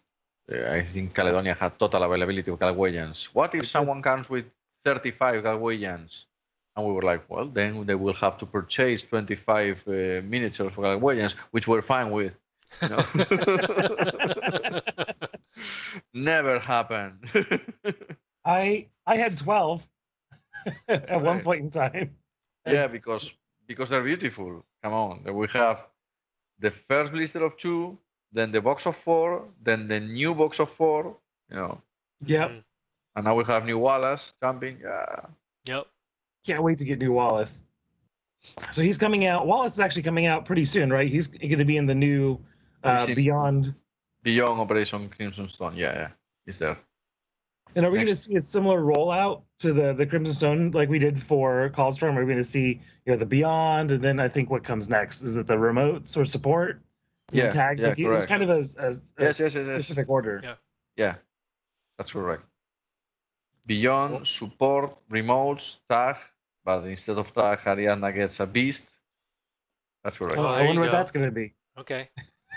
I think Caledonia had total availability of Cadwellans. What if someone comes with 35 Cadwellans? And we were like, well, then they will have to purchase 25 miniatures for Cadwellans, which we're fine with. You know? Never happened. I had 12. At one point in time. Yeah, because they're beautiful. Come on. We have the first blister of 2, then the box of 4, then the new box of 4, you know. Yep. And now we have new Wallace jumping. Yep. Can't wait to get new Wallace. So he's coming out. Wallace is actually coming out pretty soon, right? He's going to be in the new Beyond Operation Crimson Stone. Yeah. He's there. And are we going to see a similar rollout to the Crimson Stone like we did for Callstorm? Are we going to see, you know, the Beyond, and then I think what comes next is that the remotes or support, tags. Yeah, like, it's kind of a specific order. Yeah, that's correct. Beyond, support, remotes, tag, but instead of tag, Ariadna gets a beast. That's correct. Oh, I wonder what that's going to be. Okay.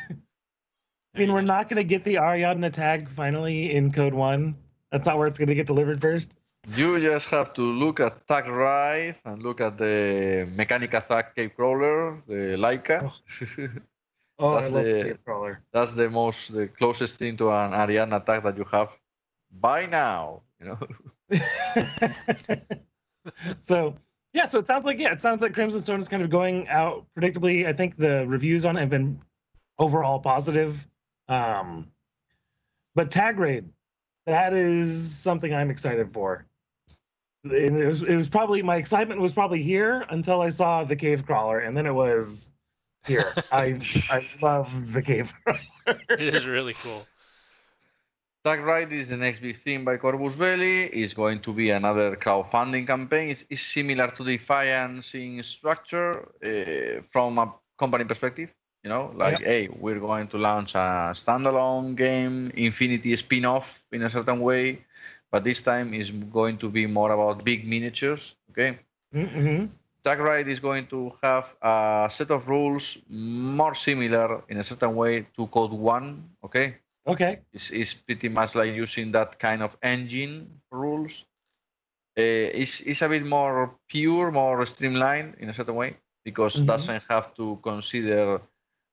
I mean, we're not going to get the Ariadna tag finally in Code One. That's not where it's going to get delivered first. You just have to look at Tag Rise and look at the Mechanica Tag Cavecrawler, the Laika. Oh, I love the Cavecrawler. That's the closest thing to an Ariadna tag that you have by now, you know. So it sounds like Crimson Stone is kind of going out predictably. I think the reviews on it have been overall positive. But Tag Raid, that is something I'm excited for. And it was probably, my excitement was probably here until I saw the Cavecrawler, and then it was here. I love the Cavecrawler. It is really cool. Tag Ride is the next big thing by Corvus Belli. It's going to be another crowdfunding campaign. It's similar to Defiance in structure from a company perspective. You know, hey, we're going to launch a standalone game, Infinity spin-off in a certain way, but this time is going to be more about big miniatures, okay? Tag Ride is going to have a set of rules more similar in a certain way to Code One, okay? Okay. It's pretty much like using that kind of engine rules. It's a bit more pure, more streamlined in a certain way, because it doesn't have to consider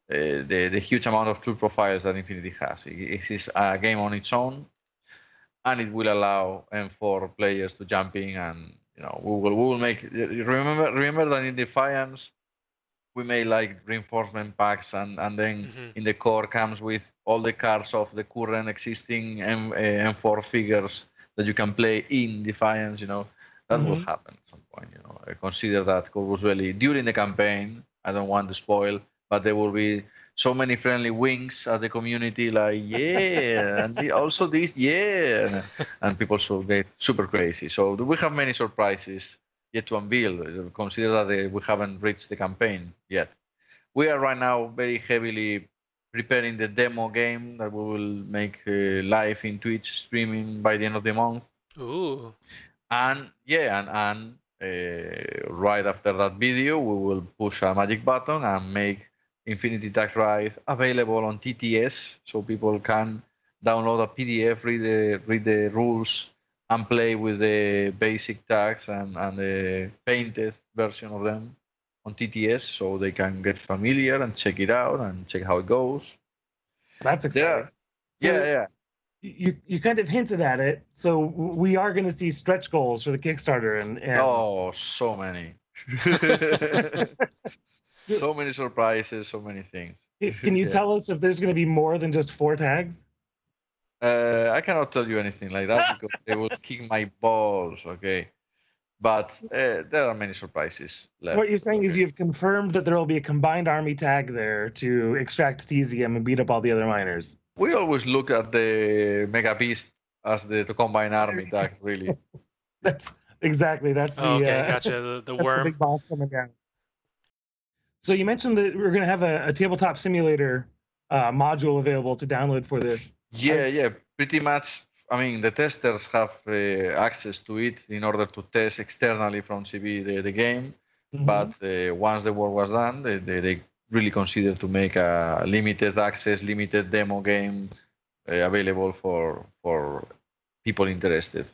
the huge amount of tool profiles that Infinity has. It is a game on its own, and it will allow M4 players to jump in, and you know, we will make, remember that in Defiance we made like reinforcement packs, and then in the core comes with all the cards of the current existing M4 figures that you can play in Defiance, you know. That will happen at some point, you know. I consider that Corvus Belli during the campaign, I don't want to spoil, but there will be so many friendly winks at the community, like, yeah, and also this, yeah. And people should get super crazy. So we have many surprises yet to unveil. Consider that we haven't reached the campaign yet. We are right now very heavily preparing the demo game that we will make live in Twitch streaming by the end of the month. Ooh. And yeah, and right after that video, we will push a magic button and make Infinity Tax Ride available on TTS, so people can download a PDF, read the rules, and play with the basic tags and the painted version of them on TTS, so they can get familiar and check it out and check how it goes. That's exciting. Yeah, so yeah. You kind of hinted at it, so we are going to see stretch goals for the Kickstarter. And... Oh, so many. So many surprises, so many things. Can you tell us if there's going to be more than just 4 tags? I cannot tell you anything like that, because they will kick my balls, okay? But there are many surprises left. What you're saying is you've confirmed that there will be a combined army tag there to extract Cesium and beat up all the other miners. We always look at the Mega Beast as the combined army tag, really. That's the... okay, gotcha, the worm. The big boss coming down. So you mentioned that we're going to have a tabletop simulator module available to download for this. Yeah, pretty much. I mean, the testers have access to it in order to test externally from CB the game. But once the work was done, they really considered to make a limited access, limited demo game available for people interested.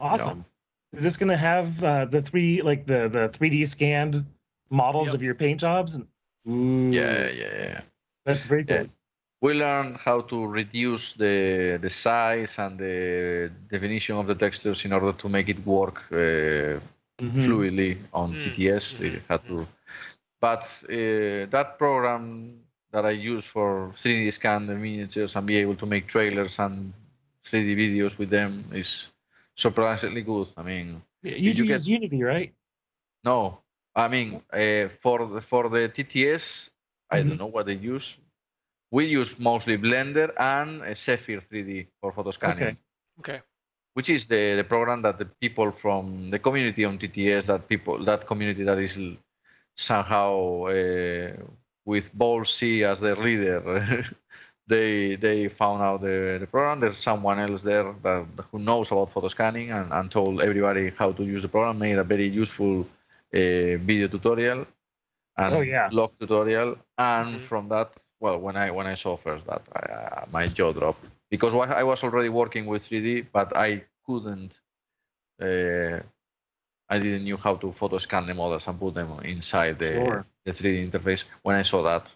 Awesome. You know. Is this going to have the 3D scanned models of your paint jobs? Yeah. That's very cool. Yeah. We learn how to reduce the size and the definition of the textures in order to make it work fluidly on TTS. It had to. But that program that I use for 3D scan the miniatures and be able to make trailers and 3D videos with them is surprisingly good. I mean, you use Unity, right? No, I mean for the TTS, I don't know what they use. We use mostly Blender and Zephyr 3D for photo scanning. Okay. Which is the program that the people from the community on TTS, that community that is somehow with Ball C as their leader, they found out the program. There's someone else there who knows about photo scanning and told everybody how to use the program, made a very useful video tutorial and blog tutorial. And from that, well, when I saw first that, my jaw dropped, because I was already working with 3D, but I didn't know how to photo scan the models and put them inside the 3D interface. When I saw that,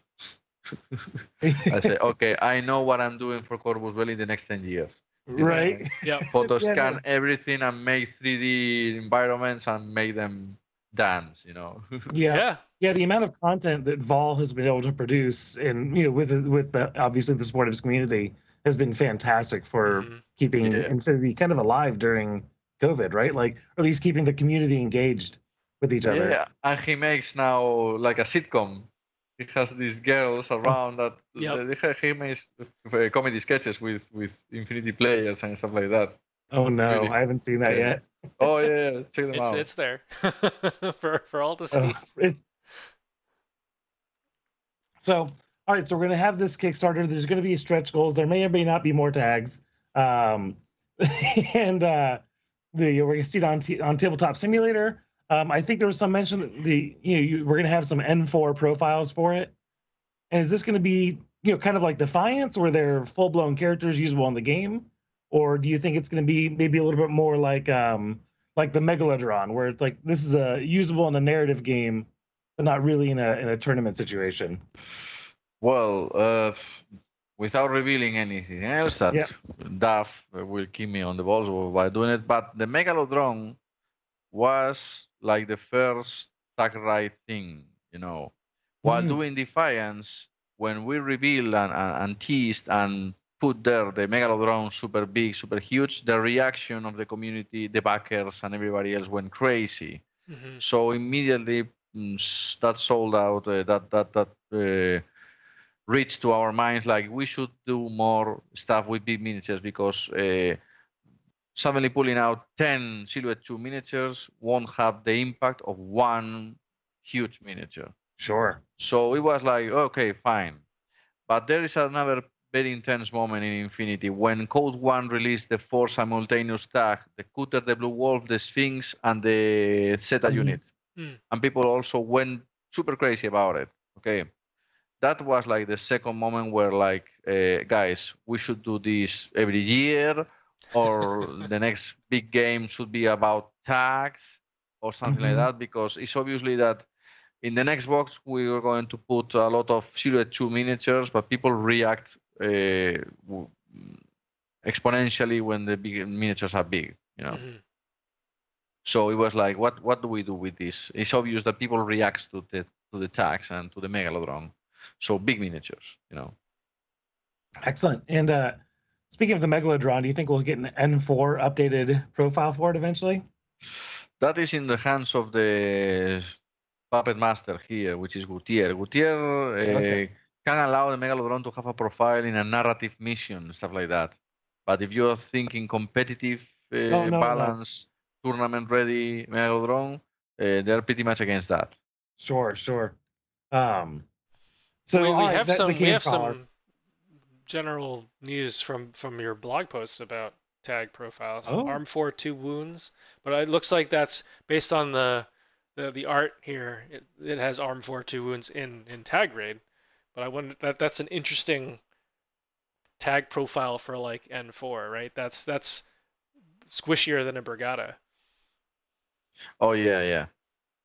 I said, okay, I know what I'm doing for Corvus Belli in the next 10 years. Right. Yeah. Photo scan everything and make 3D environments and make them dance, you know. Yeah, the amount of content that Vol has been able to produce, and you know, with the, obviously the support of his community, has been fantastic for keeping Infinity kind of alive during COVID, right? Like, or at least keeping the community engaged with each other. Yeah, and he makes now like a sitcom. He has these girls around that. He makes comedy sketches with Infinity players and stuff like that. Oh no, really? I haven't seen that yet. Oh yeah, check them out. It's there for all to see. So, all right. So we're gonna have this Kickstarter. There's gonna be stretch goals. There may or may not be more tags, and we're gonna see it on Tabletop Simulator. I think there was some mention that we're gonna have some N4 profiles for it. And is this gonna be kind of like Defiance, where they're full-blown characters usable in the game? Or do you think it's going to be maybe a little bit more like the Megalodron, where it's like this is a usable in a narrative game, but not really in a tournament situation? Well, without revealing anything else, that Duff will keep me on the balls by doing it. But the Megalodron was like the first Sakurai thing, you know. While doing Defiance, when we revealed and teased and put there the Megalodron super big, super huge, the reaction of the community, the backers, and everybody else went crazy. Mm-hmm. So immediately that sold out, that reached to our minds, like we should do more stuff with big miniatures, because suddenly pulling out 10 Silhouette 2 miniatures won't have the impact of one huge miniature. Sure. So it was like, okay, fine. But there is another very intense moment in Infinity when Code One released the four simultaneous tag, the Cutter, the Blue Wolf, the Sphinx, and the Zeta unit. Mm. And people also went super crazy about it. Okay. That was like the second moment where, like, guys, we should do this every year, or the next big game should be about tags or something like that, because it's obviously that in the next box, we are going to put a lot of Silhouette 2 miniatures, but people react exponentially when the big miniatures are big, you know. Mm-hmm. So it was like, what do we do with this? It's obvious that people react to the tags and to the Megalodron. So big miniatures, you know. Excellent. And speaking of the Megalodron, do you think we'll get an N4 updated profile for it eventually? That is in the hands of the puppet master here, which is Gutiérrez can allow the Megalodron to have a profile in a narrative mission, stuff like that. But if you're thinking competitive, balance, tournament ready Megalodron, they're pretty much against that. Sure. So we have some general news from your blog posts about tag profiles. Oh. Arm 4, 2 wounds, but it looks like that's based on the art here. It has Arm 4, 2 wounds in tag raid, but I wonder that's an interesting tag profile for like N4, right? That's squishier than a Brigada. Oh yeah.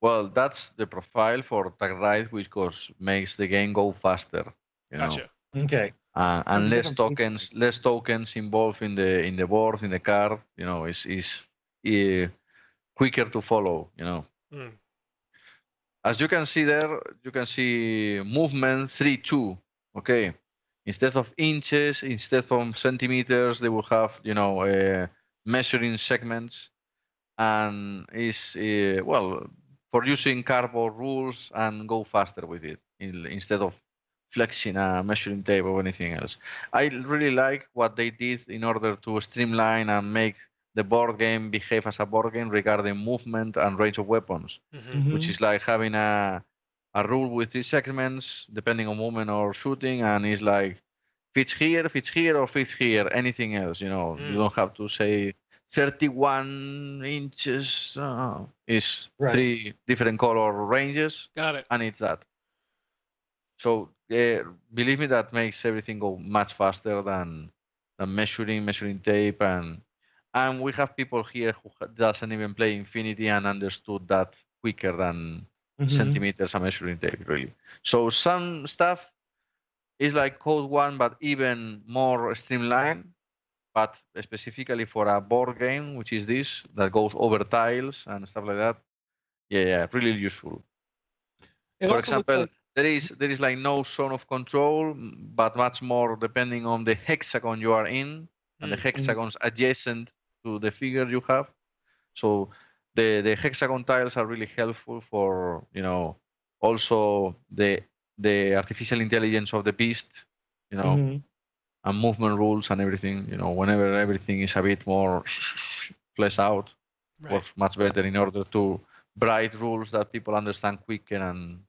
Well, that's the profile for tag raid, which makes the game go faster. You know? Gotcha. Okay. And less tokens involved in the board, in the card. You know, is quicker to follow. You know. Mm. As you can see there, you can see movement 3-2. Okay, instead of inches, instead of centimeters, they will have measuring segments, and is for using cardboard rules and go faster with it instead of flexing a measuring tape or anything else. I really like what they did in order to streamline and make the board game behave as a board game regarding movement and range of weapons, which is like having a rule with 3 segments depending on movement or shooting, and it's like fits here or fits here, anything else, you know. You don't have to say 31 inches. It's 3 different color ranges. Got it. And it's that. So believe me, that makes everything go much faster than measuring tape. And we have people here who doesn't even play Infinity and understood that quicker than centimeters and measuring tape, really. So some stuff is like Code One, but even more streamlined, but specifically for a board game, which is this, that goes over tiles and stuff like that. Yeah, really useful. For example, there is like no zone of control, but much more depending on the hexagon you are in, and the hexagons adjacent to the figure you have. So the hexagon tiles are really helpful for, also the artificial intelligence of the beast, and movement rules and everything, whenever everything is a bit more fleshed out, works much better in order to write rules that people understand quicker and.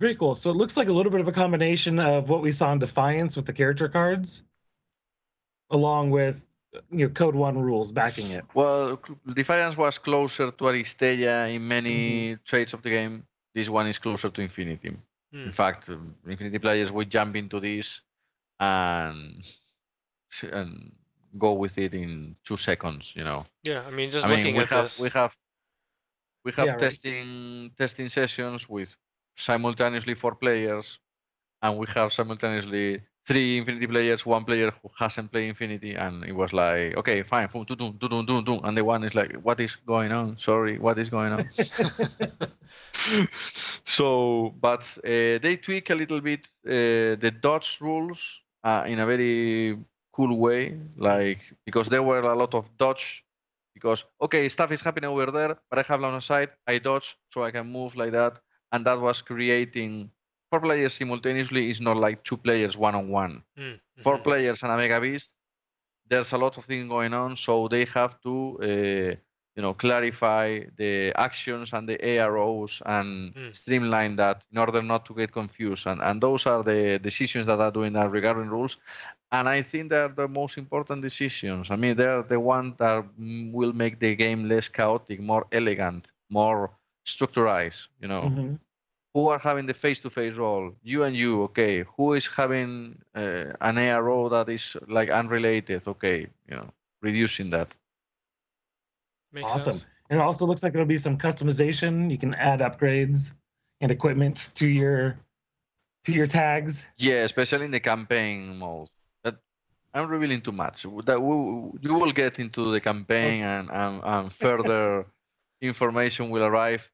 Very cool. So it looks like a little bit of a combination of what we saw in Defiance with the character cards, along with Code One rules backing it. Well, Defiance was closer to Aristeia in many traits of the game. This one is closer to Infinity. In fact, Infinity players will jump into this and go with it in 2 seconds, you know. Yeah, I mean, we have testing sessions with simultaneously 4 players, and we have simultaneously 3 Infinity players, 1 player who hasn't played Infinity, and it was like, okay, fine, and the one is like, what is going on? Sorry, what is going on? So, but they tweak a little bit the dodge rules in a very cool way, like, because there were a lot of dodge, because, okay, stuff is happening over there, but I have line of sight, I dodge, so I can move like that, and that was creating... 4 players simultaneously is not like 2 players one-on-one. Mm-hmm. 4 players and a Mega Beast, there's a lot of things going on, so they have to you know, clarify the actions and the AROs and streamline that in order not to get confused. And those are the decisions that are doing that regarding rules. And I think they're the most important decisions. I mean, they're the ones that will make the game less chaotic, more elegant, more structurized, you know. Mm-hmm. Who are having the face-to-face role? You and you, okay. Who is having an ARO that is like unrelated? Okay, you know, reducing that. Makes awesome. Sense. And it also looks like there'll be some customization. You can add upgrades and equipment to your tags. Yeah, especially in the campaign mode. I'm revealing too much. That you will get into the campaign and further information will arrive.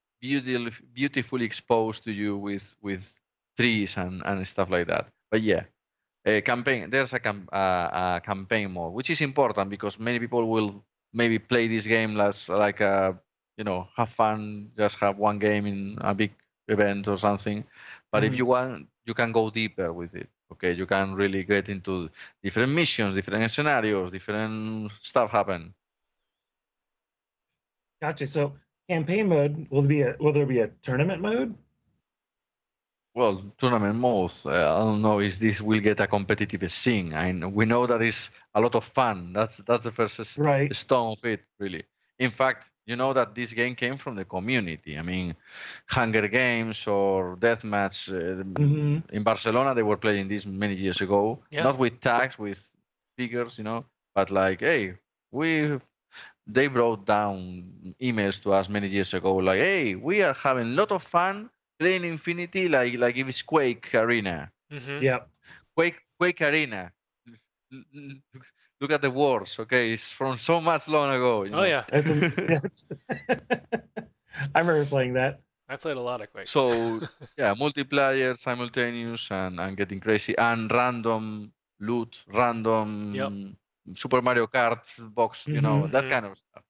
Beautifully exposed to you with trees and stuff like that. But yeah, there's a campaign mode, which is important because many people will maybe play this game as like a, you know, have fun, just have one game in a big event or something. But if you want, you can go deeper with it. Okay, you can really get into different missions, different scenarios, different stuff happen. Gotcha. So. Campaign mode, will there be a tournament mode? Well, tournament mode, I don't know if this will get a competitive scene. And we know that it's a lot of fun. That's the first stone of it, really. In fact, you know that this game came from the community. I mean, Hunger Games or Deathmatch in Barcelona, they were playing this many years ago. Yeah. Not with tags, with figures, you know, but like, hey, they brought down emails to us many years ago, like, hey, we are having a lot of fun playing Infinity, like if it's Quake Arena. Mm-hmm. Yeah. Quake Arena. Look at the words, okay? It's from so much long ago. You know? Yeah. I remember playing that. I played a lot of Quake. So, yeah, multiplayer, simultaneous, and getting crazy, and random loot, random... Yep. Super Mario Kart box, you know, that kind of stuff.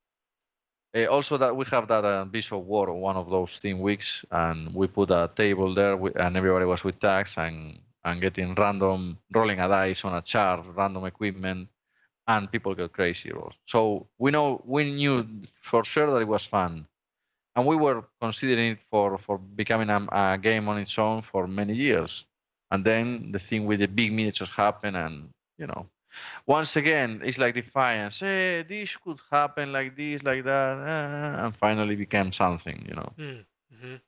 Also, that we have that Beast of War, one of those theme weeks, and we put a table there, and everybody was with tags and getting random, rolling a dice on a chart, random equipment, and people got crazy. So we knew for sure that it was fun. And we were considering it for becoming a game on its own for many years. And then the thing with the big miniatures happened, and, you know, once again, it's like defiance. Hey, this could happen like this, like that, and finally became something, you know.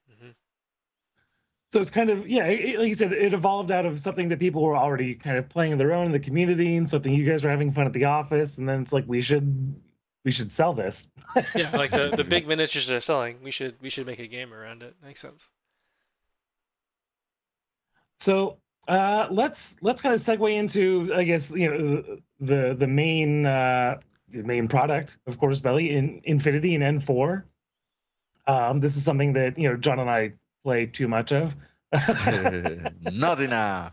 So it's kind of, like you said, it evolved out of something that people were already kind of playing on their own in the community, and something you guys were having fun at the office, and then it's like, we should sell this. Yeah, like the big miniatures they're selling, we should make a game around it. Makes sense. So. Let's kind of segue into, I guess, you know, the main product, of course, Belly, in Infinity and N4. This is something that, you know, John and I play too much of. Not enough.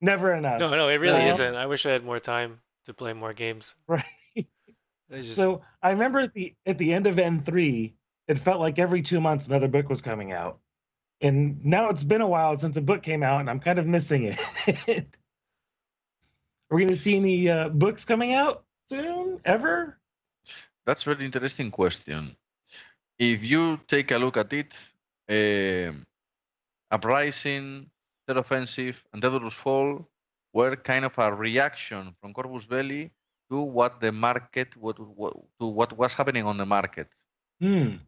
Never enough. No, it really isn't. I wish I had more time to play more games. Right. So I remember at the end of N3, it felt like every 2 months another book was coming out. And now it's been a while since a book came out, and I'm kind of missing it. Are we going to see any books coming out soon, ever? That's a really interesting question. If you take a look at it, Uprising, Third Offensive, and Deadwood's Fall were kind of a reaction from Corvus Belli to what was happening on the market. And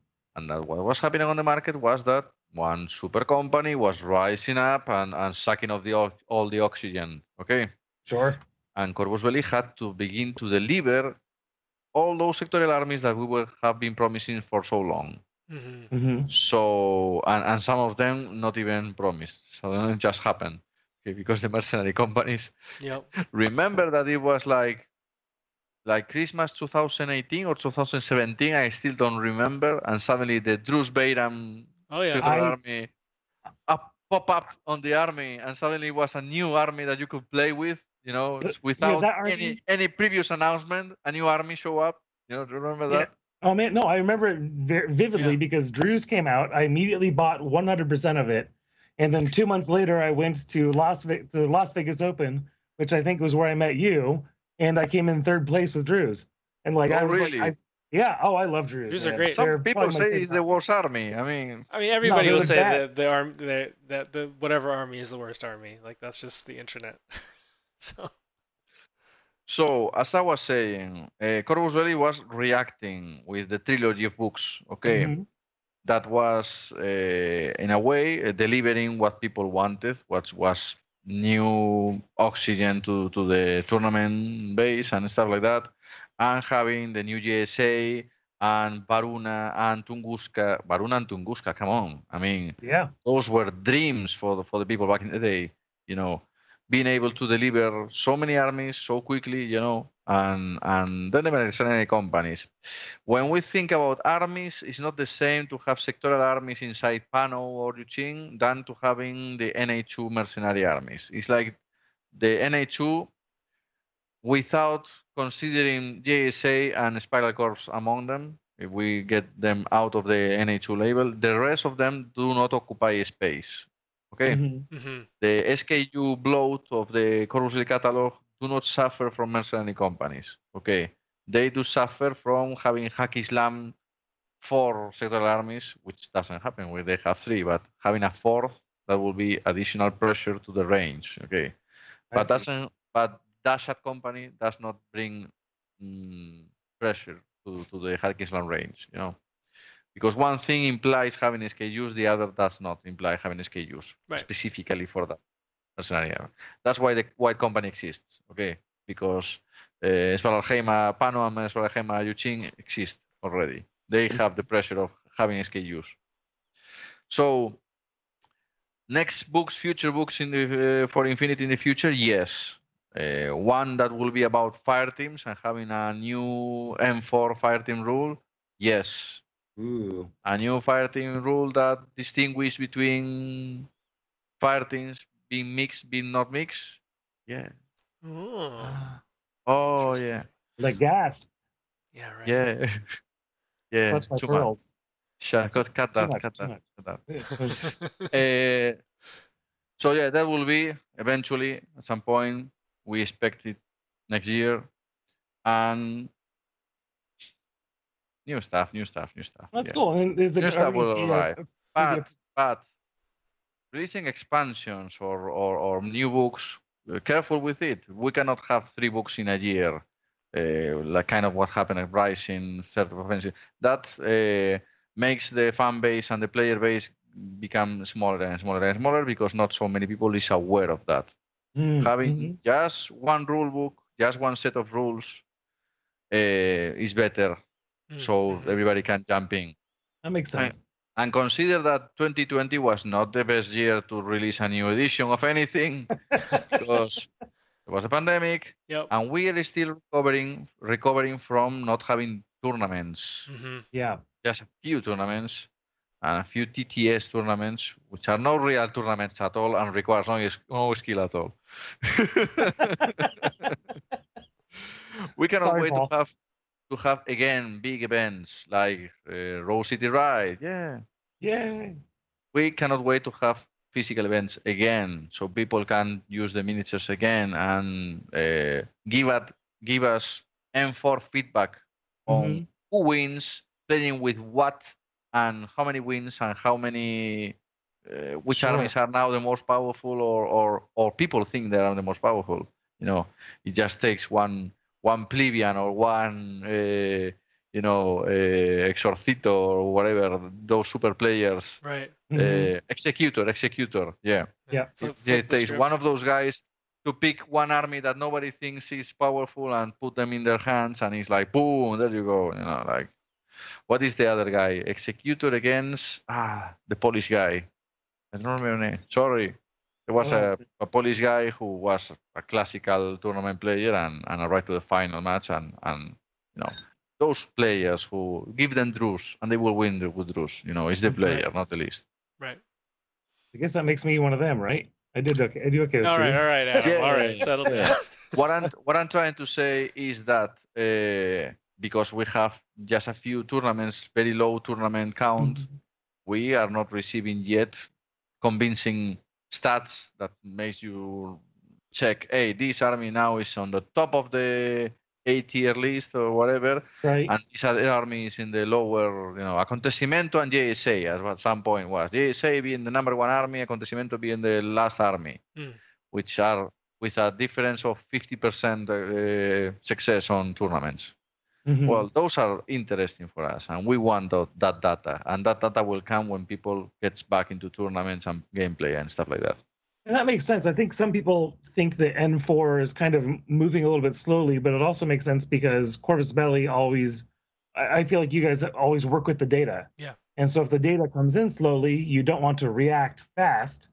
that what was happening on the market was that One super company was rising up and sucking off all the oxygen, okay? Sure. And Corvus Belli had to begin to deliver all those sectorial armies that have been promising for so long. Mm-hmm. Mm-hmm. So, and some of them not even promised. So it just happened, okay? Because the mercenary companies... Yep. Remember that it was like Christmas 2018 or 2017, I still don't remember, and suddenly the Druze Bayram army pop up on the army, and suddenly it was a new army that you could play with, you know, without any previous announcement, a new army show up. You know, do you remember that? Yeah. Oh man, no, I remember it very vividly because Druze came out, I immediately bought 100% of it, and then 2 months later I went to the Las Vegas Open, which I think was where I met you, and I came in third place with Druze. And like, I love Druze. Druze are great. Some people say it's the worst army. I mean, everybody will say that whatever army is the worst army. Like, that's just the internet. So as I was saying, Corvus Belli was reacting with the trilogy of books. Okay, mm-hmm. That was in a way delivering what people wanted, what was new oxygen to the tournament base and stuff like that, and having the new GSA and Varuna and Tunguska. Varuna and Tunguska, come on. I mean, those were dreams for the people back in the day, you know, being able to deliver so many armies so quickly, you know, and then the mercenary companies. When we think about armies, it's not the same to have sectoral armies inside Pano or Yuching than to having the NA2 mercenary armies. It's like the NA2 without considering JSA and Spiral Corps among them. If we get them out of the NA2 label, the rest of them do not occupy space. Okay, mm-hmm. Mm-hmm. The SKU bloat of the Corvus Belli catalog do not suffer from mercenary companies. Okay, they do suffer from having Haq Islam 4 sectoral armies, which doesn't happen where they have 3, but having a 4th that will be additional pressure to the range. Okay, but Dashat company does not bring pressure to the Haq Islam range. You know. Because one thing implies having SKUs, the other does not imply having SKUs, right, specifically for that mercenary army. That's why the White Company exists, okay? Because Svaralheima Pano and Svaralheima Yuching exist already. They have the pressure of having SKUs. So, next books, future books for Infinity in the future, yes. One that will be about fire teams and having a new M4 fire team rule, yes. Ooh. A new fireteam rule that distinguishes between fireteams being mixed, being not mixed. Yeah. Ooh. Oh, yeah. The gas. Yeah, right. Yeah. Yeah. That's my pearls. Sure, cut that. Cut that. So, yeah, that will be eventually at some point. We expect it next year. And new stuff. That's cool. I mean, new stuff will arrive. But releasing expansions or new books, careful with it. We cannot have 3 books in a year, like kind of what happened at Rising, Third Offensive. That makes the fan base and the player base become smaller and smaller because not so many people is aware of that. Mm-hmm. Having just one rule book, just one set of rules is better. So everybody can jump in. That makes sense. And consider that 2020 was not the best year to release a new edition of anything because there was a pandemic, and we are still recovering from not having tournaments. Mm-hmm. Yeah, just a few tournaments and a few TTS tournaments, which are no real tournaments at all and requires no skill at all. We cannot wait to have again big events like Rose City Ride. Yeah. We cannot wait to have physical events again, so people can use the miniatures again and give us M4 feedback on who wins, playing with what, and how many wins, and how many which armies are now the most powerful, or people think they are the most powerful. You know, it just takes one plebeian or one Exorcito or whatever, those super players. Right. Executor. Yeah. Yeah. It takes one of those guys to pick one army that nobody thinks is powerful and put them in their hands, and it's like, boom, there you go. You know, like, what is the other guy? Executor against the Polish guy. I don't remember the name. Sorry. There was a Polish guy who was a classical tournament player and arrived to the final match, and those players who give them draws and they will win with draws. You know, it's the player, not the list. Right. I guess that makes me one of them, right? I did okay. All right, Adam. Yeah, all right, settle down. Yeah. What I'm trying to say is that because we have just a few tournaments, very low tournament count, we are not receiving yet convincing stats that makes you check, hey, this army now is on the top of the A-tier list or whatever, right, and this other army is in the lower, Acontecimiento and JSA, as at some point was. JSA being the number one army, Acontecimiento being the last army, which are with a difference of 50% success on tournaments. Mm-hmm. Well, those are interesting for us, and we want that data, and that data will come when people gets back into tournaments and gameplay and stuff like that. And that makes sense. I think some people think that N4 is kind of moving a little bit slowly, but it also makes sense because Corvus Belli always, I feel like you guys always work with the data. Yeah. And so if the data comes in slowly, you don't want to react fast.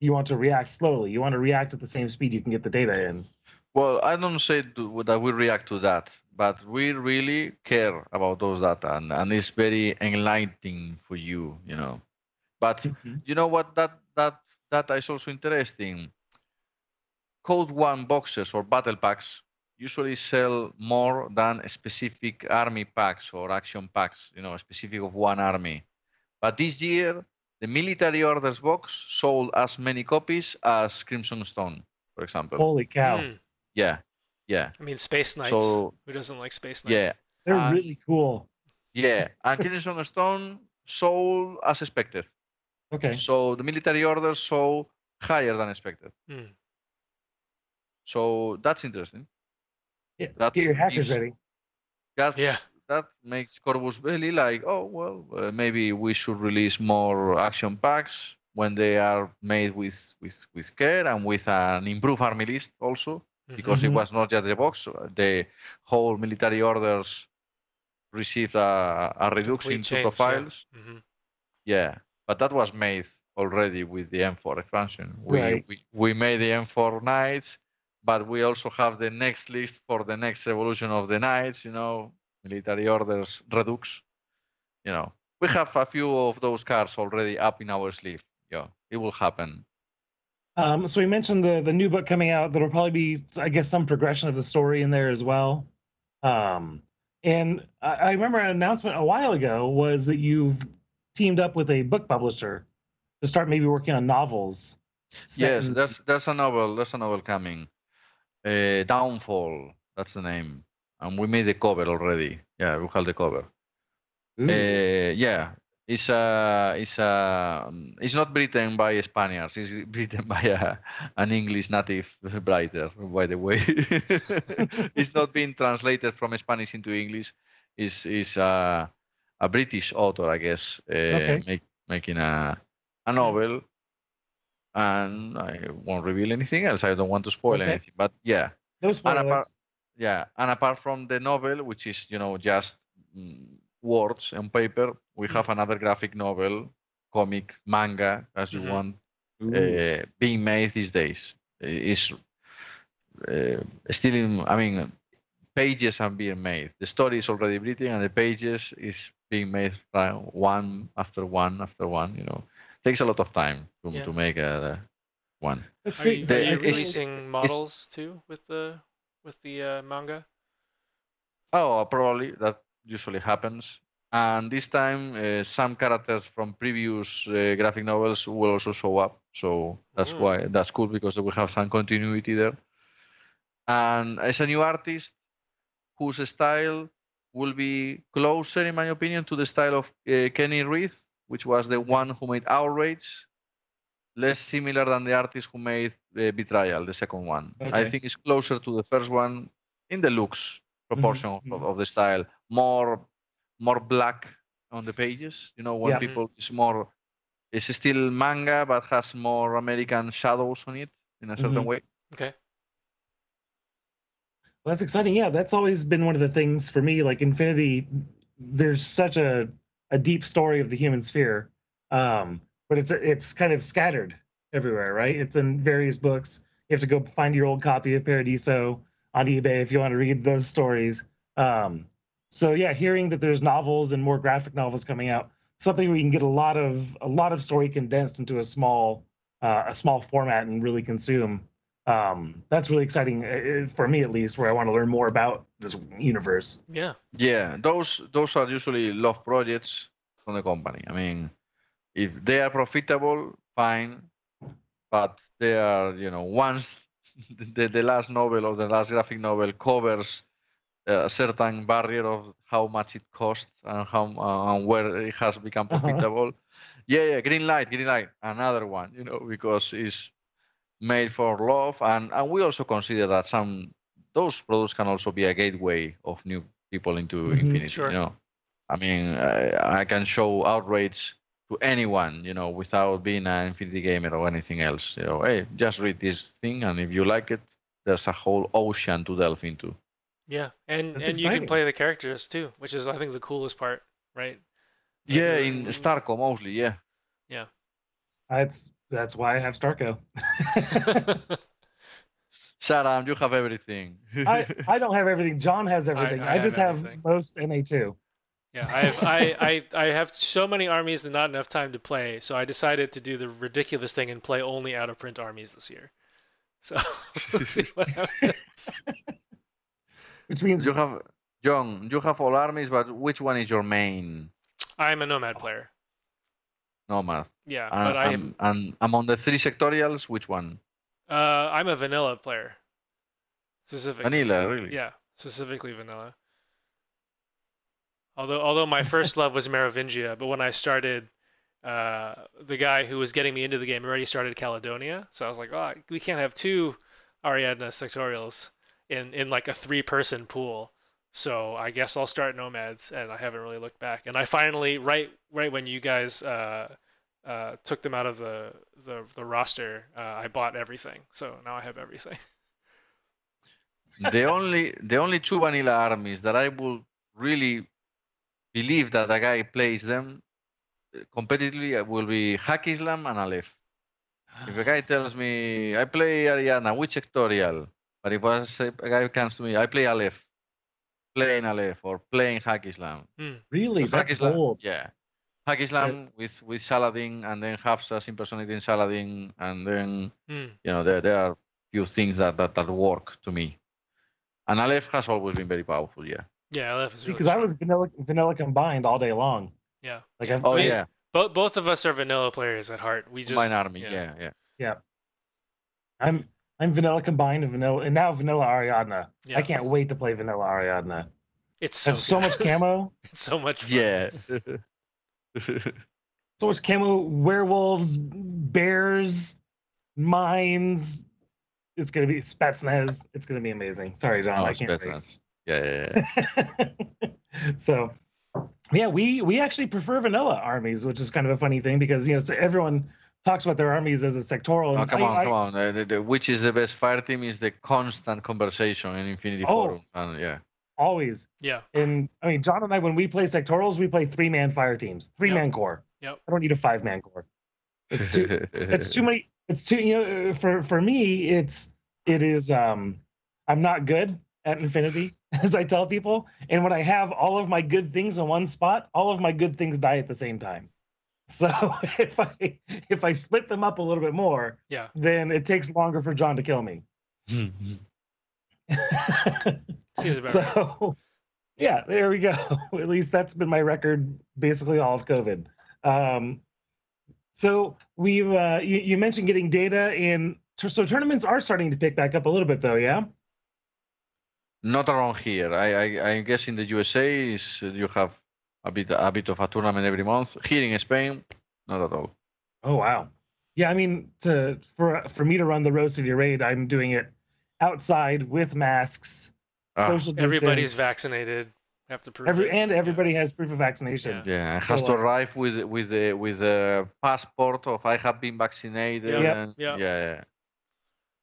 You want to react slowly. You want to react at the same speed you can get the data in. Well, I don't say that we react to that, but we really care about those data, and it's very enlightening for you, But you know what? That is also interesting. Code 1 boxes or battle packs usually sell more than specific army packs or action packs, specific of one army. But this year, the military orders box sold as many copies as Crimson Stone, for example. Holy cow. Yeah. Yeah. I mean, Space Knights. So, who doesn't like Space Knights? Yeah. They're really cool. Yeah. And Crimson Stone sold as expected. Okay. So the military orders sold higher than expected. So that's interesting. Yeah. Get your hackers ready. That makes Corvus Belli like, maybe we should release more action packs when they are made with care and with an improved army list also, because it was not just the box. The whole military orders received a reduction in two profiles. Yeah. But that was made already with the M4 expansion. We made the M4 Knights, but we also have the next list for the next evolution of the Knights, military orders Redux. We have a few of those cards already up in our sleeve. Yeah, it will happen. So we mentioned the new book coming out. There'll probably be, I guess, some progression of the story in there as well. And I remember an announcement a while ago was that you've teamed up with a book publisher to start maybe working on novels. Yes, there's a novel. There's a novel coming. Downfall. That's the name. And we made the cover already. Yeah, we have the cover. Yeah, it's not written by Spaniards. It's written by an English native writer. By the way, it's not being translated from Spanish into English. It's a British author, I guess, making a novel, and I won't reveal anything else. I don't want to spoil anything, but yeah. No spoilers. And apart from the novel, which is, just words on paper, we have another graphic novel, comic, manga, as you want, being made these days. It's still pages are being made. The story is already written, and the pages is being made one after one after one. It takes a lot of time to make one. That's great. Are you releasing models too with the manga? Oh, probably. That usually happens. And this time, some characters from previous graphic novels will also show up. So that's why that's cool, because we have some continuity there. And as a new artist, whose style will be closer, in my opinion, to the style of Kenny Reith, which was the one who made Outrage, less similar than the artist who made Betrayal, the second one. Okay. I think it's closer to the first one in the looks proportion of the style, more more black on the pages. You know, when people is more, it's still manga but has more American shadows on it in a certain way. Okay. Well, that's exciting. Yeah, that's always been one of the things for me. Like Infinity, there's such a deep story of the human sphere, but it's kind of scattered everywhere, right? It's in various books. You have to go find your old copy of Paradiso on eBay if you want to read those stories. So yeah, hearing that there's novels and more graphic novels coming out, something we can get a lot of story condensed into a small format and really consume. That's really exciting for me, at least, where I want to learn more about this universe. Yeah. Yeah, those are usually love projects from the company. I mean, if they are profitable, fine. But they are, you know, once the last novel or the last graphic novel covers a certain barrier of how much it costs and how and where it has become profitable. Yeah, green light, another one, you know, because it's made for love, and we also consider that those products can also be a gateway of new people into Infinity. Sure. You know, I mean, I can show Outrage to anyone, you know, without being an Infinity gamer or anything else. You know, hey, just read this thing, and if you like it, there's a whole ocean to delve into. Yeah, and you can play the characters too, which is, I think, the coolest part, right? Yeah, in Starco mostly, yeah. Yeah. That's why I have Starco. Shadam, you have everything. I don't have everything. John has everything. I just have most NA2. Yeah, I have so many armies and not enough time to play, so I decided to do the ridiculous thing and play only out-of-print armies this year. So we'll see what happens. Which means you have, John, you have all armies, but which one is your main? I'm a Nomad player. Nomad. Yeah, but I'm on the three sectorials. Which one? I'm a vanilla player. Specifically. Vanilla, really? Yeah, specifically vanilla. Although my first love was Merovingia, but when I started, the guy who was getting me into the game already started Caledonia, so I was like, oh, we can't have two Ariadna sectorials in like a 3-person pool. So I guess I'll start Nomads, and I haven't really looked back. And I finally, right when you guys took them out of the roster, I bought everything. So now I have everything. The only two vanilla armies that I will really believe that a guy plays them competitively will be Hack Islam and Aleph. If a guy tells me, I play Ariadna, which sectorial? But if a guy comes to me, I play Aleph, playing Aleph or playing Hack Islam. Really? So that's old. Yeah. Hack Islam with Saladin, and then Hafsas impersonating Saladin, and then, you know, there are few things that work to me. And Aleph has always been very powerful, yeah. Yeah, Aleph is really strong. I was vanilla combined all day long. Yeah. Like I mean, both of us are vanilla players at heart. We just... Mine army, yeah. I'm vanilla combined and now vanilla Ariadna. Yeah. I can't wait to play vanilla Ariadna. It's so much camo. It's so much fun. Yeah. So much camo, werewolves, bears, mines. It's gonna be Spetsnaz. It's gonna be amazing. Sorry, John, I can't wait. Yeah. So yeah, we actually prefer vanilla armies, which is kind of a funny thing because, you know, so everyone talks about their armies as a sectoral. Oh, come on. Which is the best fire team is the constant conversation in Infinity forums. And, yeah. Always. Yeah. And I mean, John and I, when we play sectorals, we play 3-man fire teams, 3-man core. Yep. I don't need a 5-man core. It's too, it's too, you know, for me, it is, I'm not good at Infinity, as I tell people. And when I have all of my good things in one spot, all of my good things die at the same time. So if I split them up a little bit more, then it takes longer for John to kill me. Seems about right. Yeah, there we go. At least that's been my record basically all of COVID. So we've you mentioned getting data, and so tournaments are starting to pick back up a little bit, though, yeah? Not around here. I guess in the USA you have a bit of a tournament every month. Here in Spain, not at all. Oh, wow. Yeah, I mean, for me to run the Road City Raid, I'm doing it outside with masks, social distance. Everybody's vaccinated. Have to prove everybody has proof of vaccination. Yeah, has to arrive with a passport of I have been vaccinated.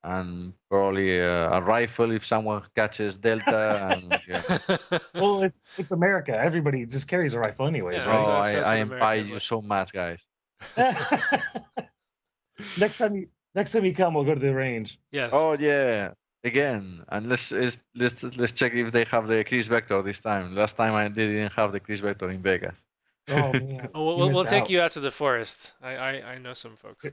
And probably a rifle if someone catches Delta. And, well, it's America. Everybody just carries a rifle anyways. Yeah, right? I empire you so much, guys. Next time you come, we'll go to the range. Yes. Oh yeah. Again, and let's check if they have the Chris Vector this time. Last time I didn't have the Chris Vector in Vegas. Oh man. we'll take you out to the forest. I know some folks.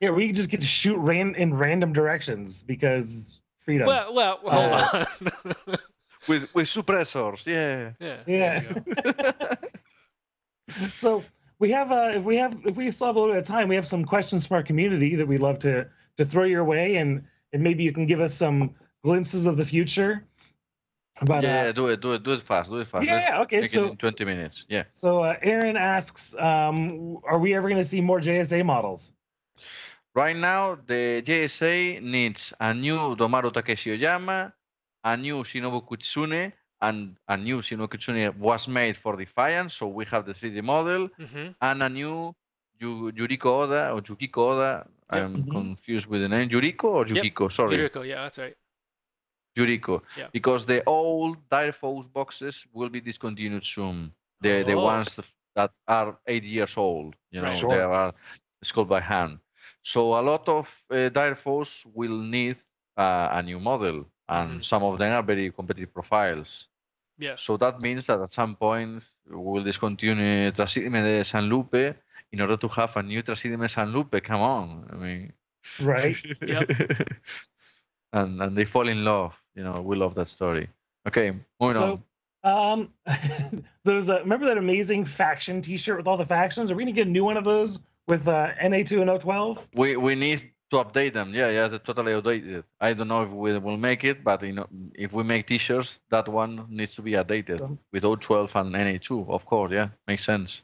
Yeah, we just get to shoot in random directions because freedom. Well, hold on. with suppressors, yeah. So we have if we still have a little bit of time, we have some questions from our community that we'd love to throw your way. And maybe you can give us some glimpses of the future. About, do it fast. Let's make it in 20 minutes. Yeah. So Aaron asks, are we ever going to see more JSA models? Right now, the JSA needs a new Domaru Takeshi Oyama, a new Shinobu Kitsune, and a new Shinobu Kitsune was made for Defiance, so we have the 3D model, and a new Yukiko Oda. I'm confused with the name. Yuriko or Yukiko? Yep. Sorry. Yuriko, yeah, that's right. Yuriko. Yeah. Because the old Dire Force boxes will be discontinued soon. The ones that are 8 years old, they are sculpted by hand. So a lot of Dire Force will need a new model, and some of them are very competitive profiles. Yeah. So that means that at some point we'll discontinue Trasidime de San Lupe, in order to have a new Trasidime San Lupe, come on. I mean, right. Yep. And they fall in love. We love that story. Okay, moving on. Those remember that amazing faction T-shirt with all the factions? Are we gonna get a new one of those with NA2 and O12? We need to update them. Yeah, they're totally outdated. I don't know if we will make it, but if we make T-shirts, that one needs to be updated with O12 and NA2, of course. Yeah, makes sense.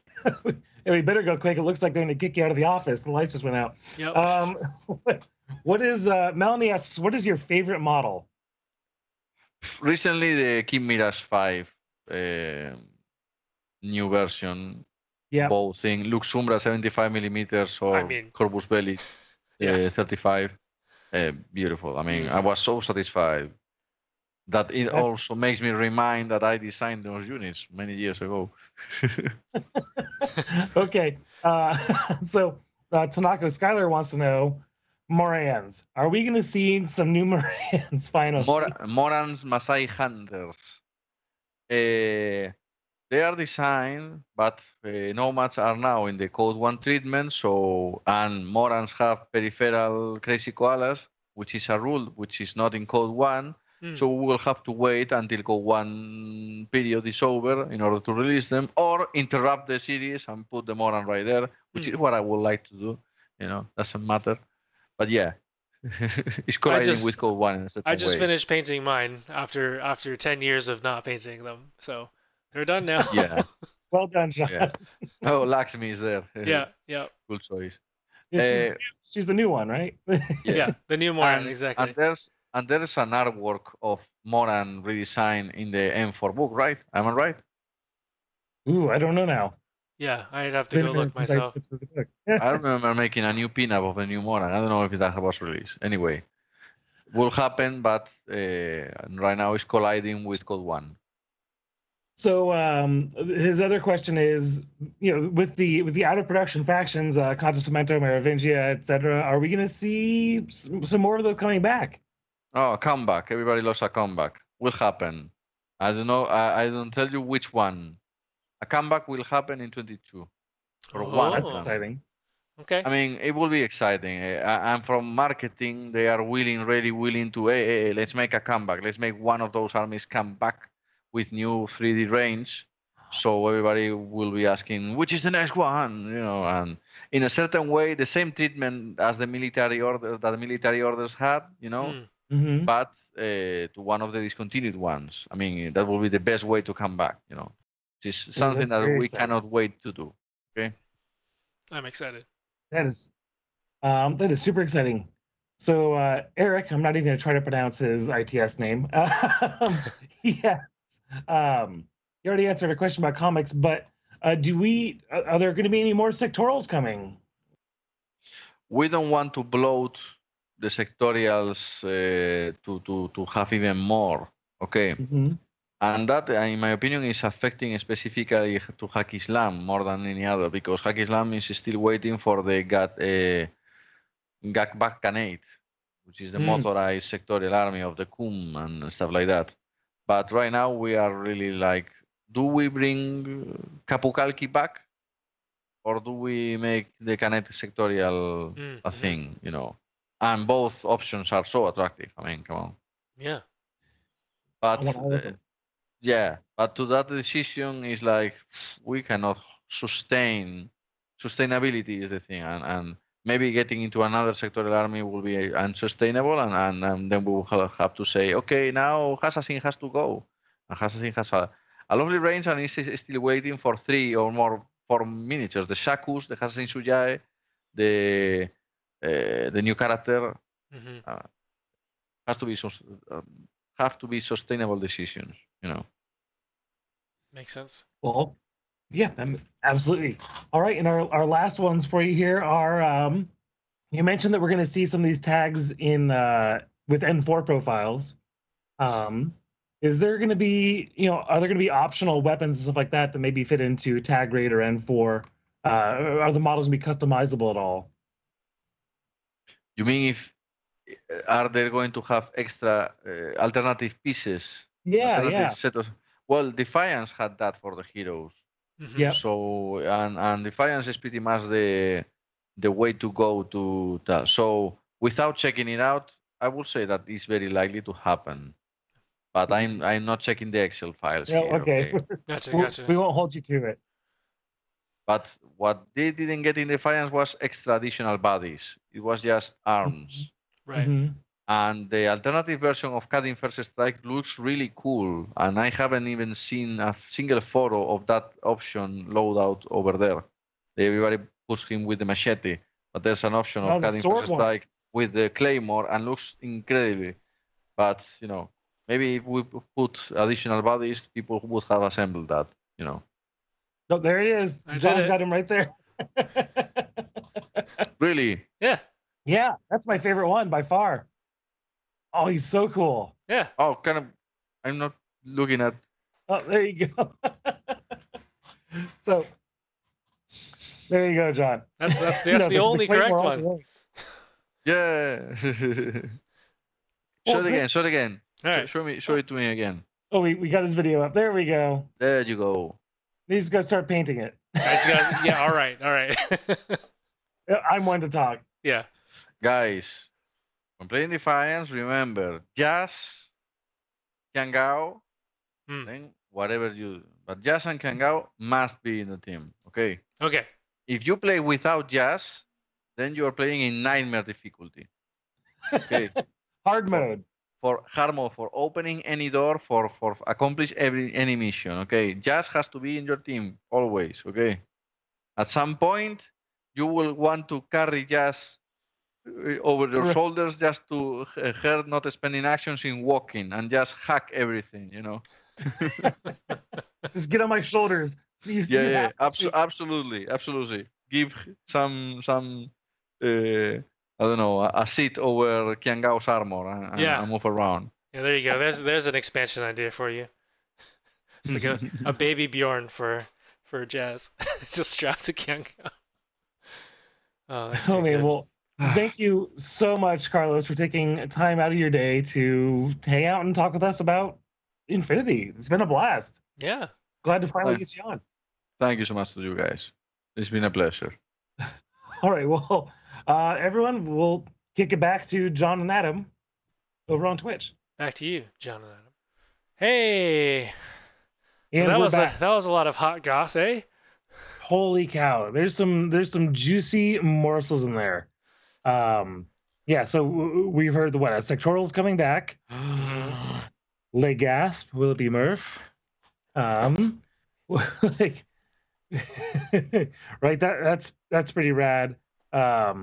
Yeah, we better go quick. It looks like they're going to kick you out of the office. The lights just went out. Yep. What is Melanie asks, what is your favorite model? Recently, the Kim Mirage 5 new version. Yeah. Both thing. Luxumbra 75mm or Corvus Belli 35. Beautiful. I was so satisfied. That it also makes me remind that I designed those units many years ago. Okay. So Tanako Skyler wants to know, Morans. Are we going to see some new Morans finally? Morans Masai Hunters. They are designed, but Nomads are now in the Code 1 treatment, and Morans have peripheral crazy koalas, which is a rule which is not in Code 1. So we will have to wait until Code 1 period is over in order to release them, or interrupt the series and put them on right there, which is what I would like to do. Doesn't matter. But yeah, it's colliding with Code 1 in a certain way. I just finished painting mine after 10 years of not painting them. So they're done now. Yeah. Well done, John. Yeah. Oh, Lakshmi is there. Yeah. Good choice. Yeah, she's the new one, right? Yeah, the new one, exactly. And there's an artwork of Moran redesign in the M4 book, right? Am I right? Ooh, I don't know now. Yeah, I'd have to go look myself. I remember making a new pinup of the new Moran. I don't know if that was released. Anyway, will happen, but right now it's colliding with Code 1. So his other question is, with the out of production factions, Contra Cemento, Merovingia, etc., are we going to see some more of those coming back? Oh, a comeback. Everybody loves a comeback. Will happen. I don't know. I don't tell you which one. A comeback will happen in 22. Or one. That's exciting. Okay. It will be exciting. And from marketing, they are really willing to, hey, let's make a comeback. Let's make one of those armies come back with new 3D range. So everybody will be asking, which is the next one? And in a certain way, the same treatment as the military order that the military orders had, but to one of the discontinued ones. That will be the best way to come back, It's something that we cannot wait to do, okay? I'm excited. That is super exciting. So Eric, I'm not even going to try to pronounce his ITS name. Yes. You already answered a question about comics, but are there going to be any more sectorals coming? We don't want to bloat the sectorials to have even more. Okay. Mm-hmm. And that, in my opinion, is affecting specifically to Hack Islam more than any other, because Hack Islam is still waiting for the Gakbakanate, which is the motorized sectorial army of the Qum and stuff like that. But right now we are really like, do we bring Kapukalki back, or do we make the Kanate sectorial a thing? You know, and both options are so attractive. I mean, come on. Yeah. But yeah, but to that decision is like, we cannot sustainability is the thing, and maybe getting into another sectorial army will be unsustainable, and then we will have to say, okay, now Hassasin has to go, and Hassasin has a lovely range and is still waiting for 3 or more 4 miniatures, the Shakus, the Hassasin Sujai, the new character. Has to be sustainable decisions, you know. Makes sense. Well, yeah, absolutely. All right, and our last ones for you here are, you mentioned that we're going to see some of these tags in with N4 profiles. Is there going to be, you know, are there going to be optional weapons and stuff like that that maybe fit into tag rate or N4? Are the models going to be customizable at all? You mean are they going to have extra alternative pieces? Yeah, Set of, well, Defiance had that for the heroes. Mm-hmm. Yeah. So and Defiance is pretty much the way to go to that. So without checking it out, I would say that is very likely to happen. But I'm not checking the Excel files. Yeah, here, okay. Gotcha. We won't hold you to it. But what they didn't get in Defiance was extra additional bodies. It was just arms. Mm-hmm. Right. Mm-hmm. And the alternative version of Kadin First Strike looks really cool, and I haven't even seen a single photo of that option loadout over there. Everybody puts him with the machete, but there's an option of Kadin First Strike with the claymore, and looks incredible. But you know, maybe if we put additional bodies, people would have assembled that. You know. No, there it is. John's got him right there. Really? Yeah. Yeah, that's my favorite one by far. Oh, he's so cool. Yeah. Oh, I'm not looking at. Oh, there you go. So, there you go, John. That's the only correct one. Yeah. Show it again. All right. Show it to me again. Oh, we got his video up. There we go. There you go. He's gonna start painting it. Yeah. All right. I'm one to talk. Yeah. Guys, when playing Defiance, remember, just Kangao, then whatever you... But Jazz and Kangao must be in the team, okay? Okay. If you play without Jazz, then you are playing in nightmare difficulty. Okay. Hard mode. For hard mode, for opening any door, for accomplish any mission, okay? Jazz has to be in your team, always, okay? At some point, you will want to carry Jazz over your shoulders just to her not spending actions in walking and just hack everything, you know. Just get on my shoulders. So yeah. Absolutely. Give some I don't know, a seat over Kiangao's armor and move around. Yeah, there you go. There's an expansion idea for you. It's like a baby Bjorn for Jazz. Just strap to Kiangao. Well, thank you so much, Carlos, for taking time out of your day to hang out and talk with us about Infinity. It's been a blast. Yeah. Glad to finally get you on. Thank you so much to you guys. It's been a pleasure. All right. Well, everyone, we'll kick it back to John and Adam over on Twitch. Back to you, John and Adam. Hey. And well, that was a lot of hot goss, eh? Holy cow. There's some juicy morsels in there. Yeah, so we've heard a sectoral's coming back. Le Gasp, will it be Murph? Right, that's pretty rad. Yeah,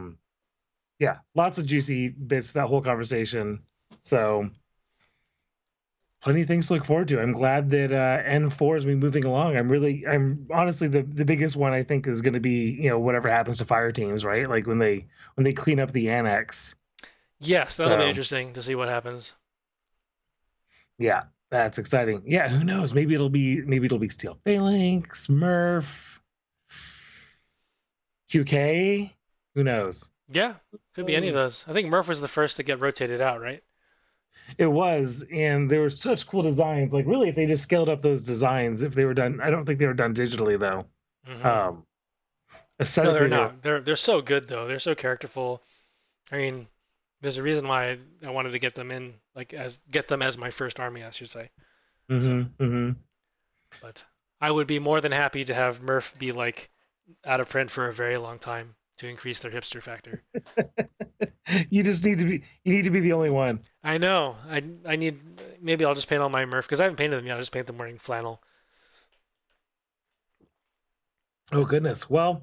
lots of juicy bits, that whole conversation. So plenty of things to look forward to. I'm glad that N4 is moving along. I'm honestly the biggest one I think is going to be, you know, whatever happens to fire teams, right? Like when they clean up the annex. Yes, that'll be interesting to see what happens. Yeah, that's exciting. Yeah, who knows? Maybe it'll be Steel Phalanx, Murph, QK. Who knows? Yeah, could be any of those. I think Murph was the first to get rotated out, right? It was, and there were such cool designs. Like, really, if they just scaled up those designs, if they were done, I don't think they were done digitally though. Mm-hmm. No, they're not. They're so good though. They're so characterful. I mean, there's a reason why I wanted to get them in, like get them as my first army, I should say. Mm-hmm, so, mm-hmm. But I would be more than happy to have Murph be like out of print for a very long time to increase their hipster factor. You just need to be. You need to be the only one. I know. I need. Maybe I'll just paint all my Murph because I haven't painted them yet. I'll just paint them wearing flannel. Oh goodness! Well,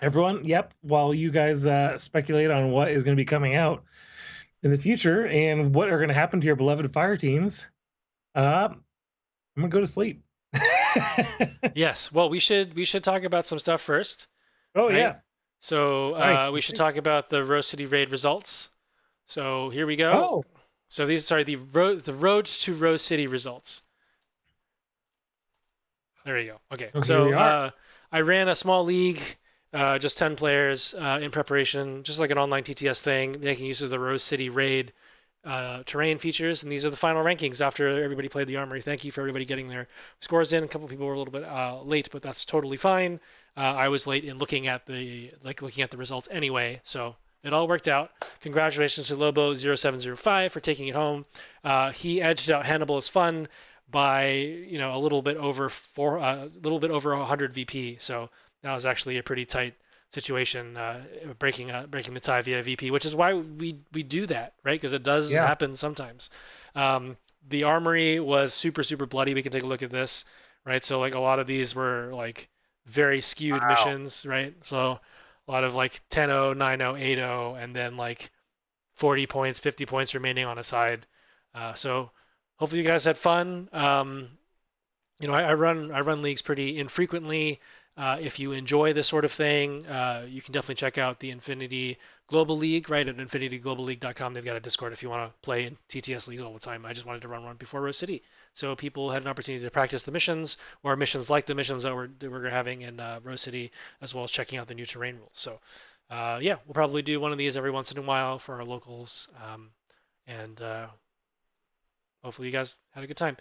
everyone. Yep. While you guys speculate on what is going to be coming out in the future and what are going to happen to your beloved fire teams, I'm gonna go to sleep. Yes. Well, we should talk about some stuff first. Oh right? Yeah. So we should talk about the Rose City Raid results. So here we go. Oh. So these are the road to Rose City results. There you go. Okay so I ran a small league, just 10 players in preparation, just like an online TTS thing, making use of the Rose City Raid terrain features. And these are the final rankings after everybody played the Armory. Thank you for everybody getting their scores in. A couple of people were a little bit late, but that's totally fine. I was late in looking at the results anyway, so it all worked out. Congratulations to Lobo0705 for taking it home. He edged out Hannibal Is Fun by a little bit over 100 VP. So that was actually a pretty tight situation, breaking the tie via VP, which is why we do that, right? Because it does happen sometimes. The Armory was super super bloody. We can take a look at this, right? So like a lot of these were like very skewed missions, right? So a lot of like 10-0, 9-0, 8-0, and then like 40 points, 50 points remaining on a side. So hopefully you guys had fun. I run leagues pretty infrequently. If you enjoy this sort of thing, you can definitely check out the Infinity Global League, right, at infinitygloballeague.com. They've got a Discord if you want to play in TTS leagues all the time. I just wanted to run one before Rose City, so people had an opportunity to practice the missions, or missions like the missions that we're having in Rose City, as well as checking out the new terrain rules. So, we'll probably do one of these every once in a while for our locals, and hopefully you guys had a good time.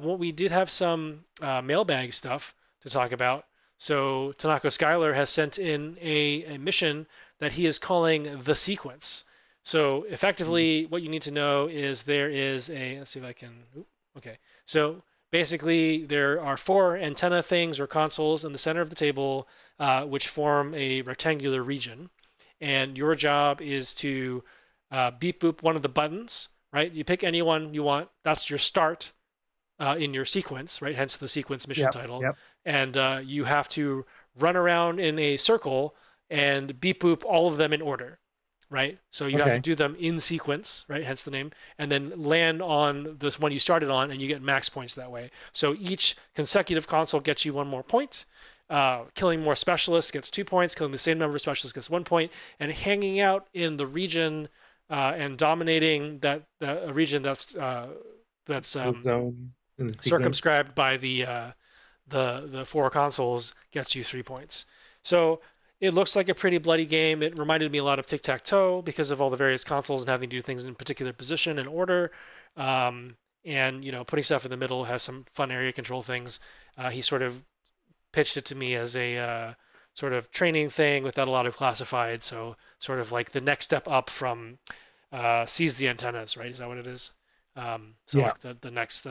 We did have some mailbag stuff to talk about. So Tanako Skylar has sent in a mission that he is calling The Sequence. So effectively what you need to know is So basically there are 4 antenna things or consoles in the center of the table, which form a rectangular region. And your job is to beep boop one of the buttons, right? You pick any one you want. That's your start in your sequence, right? Hence the sequence mission title. Yep. And you have to run around in a circle and beep boop all of them in order, right? So you have to do them in sequence, right? Hence the name. And then land on this one you started on, and you get max points that way. So each consecutive console gets you 1 more point. Killing more specialists gets 2 points. Killing the same number of specialists gets 1 point. And hanging out in the region and dominating that region that's zone circumscribed by the 4 consoles gets you 3 points. So it looks like a pretty bloody game. It reminded me a lot of tic-tac-toe because of all the various consoles and having to do things in particular position and order. And putting stuff in the middle has some fun area control things. He sort of pitched it to me as a sort of training thing without a lot of classified. So sort of like the next step up from Seize the Antennas, right? Is that what it is? Like the next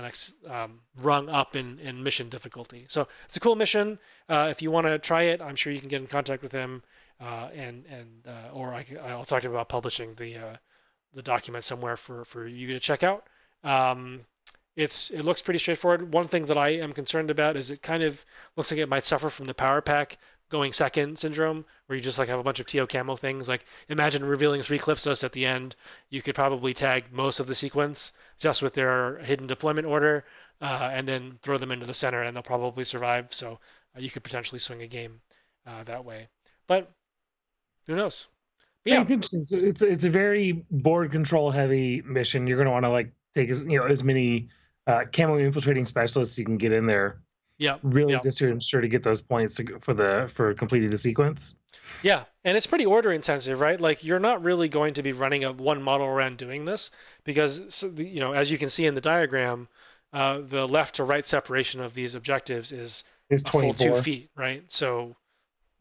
rung up in mission difficulty. So it's a cool mission. If you want to try it, I'm sure you can get in contact with him, or I'll talk to him about publishing the document somewhere for you to check out. It looks pretty straightforward. One thing that I am concerned about is it kind of looks like it might suffer from the power pack going second syndrome, where you just like have a bunch of TO camo things. Like imagine revealing 3 Calypsos at the end. You could probably tag most of the sequence, just with their hidden deployment order, and then throw them into the center, and they'll probably survive. So you could potentially swing a game that way. But who knows? Yeah, it's interesting. So it's a very board control heavy mission. You're going to want to like take as many camo infiltrating specialists you can get in there. Yeah, really, just to ensure to get those points for completing the sequence. Yeah, and it's pretty order intensive, right? Like you're not really going to be running one model around doing this because as you can see in the diagram, the left to right separation of these objectives is a full 2 feet, right? So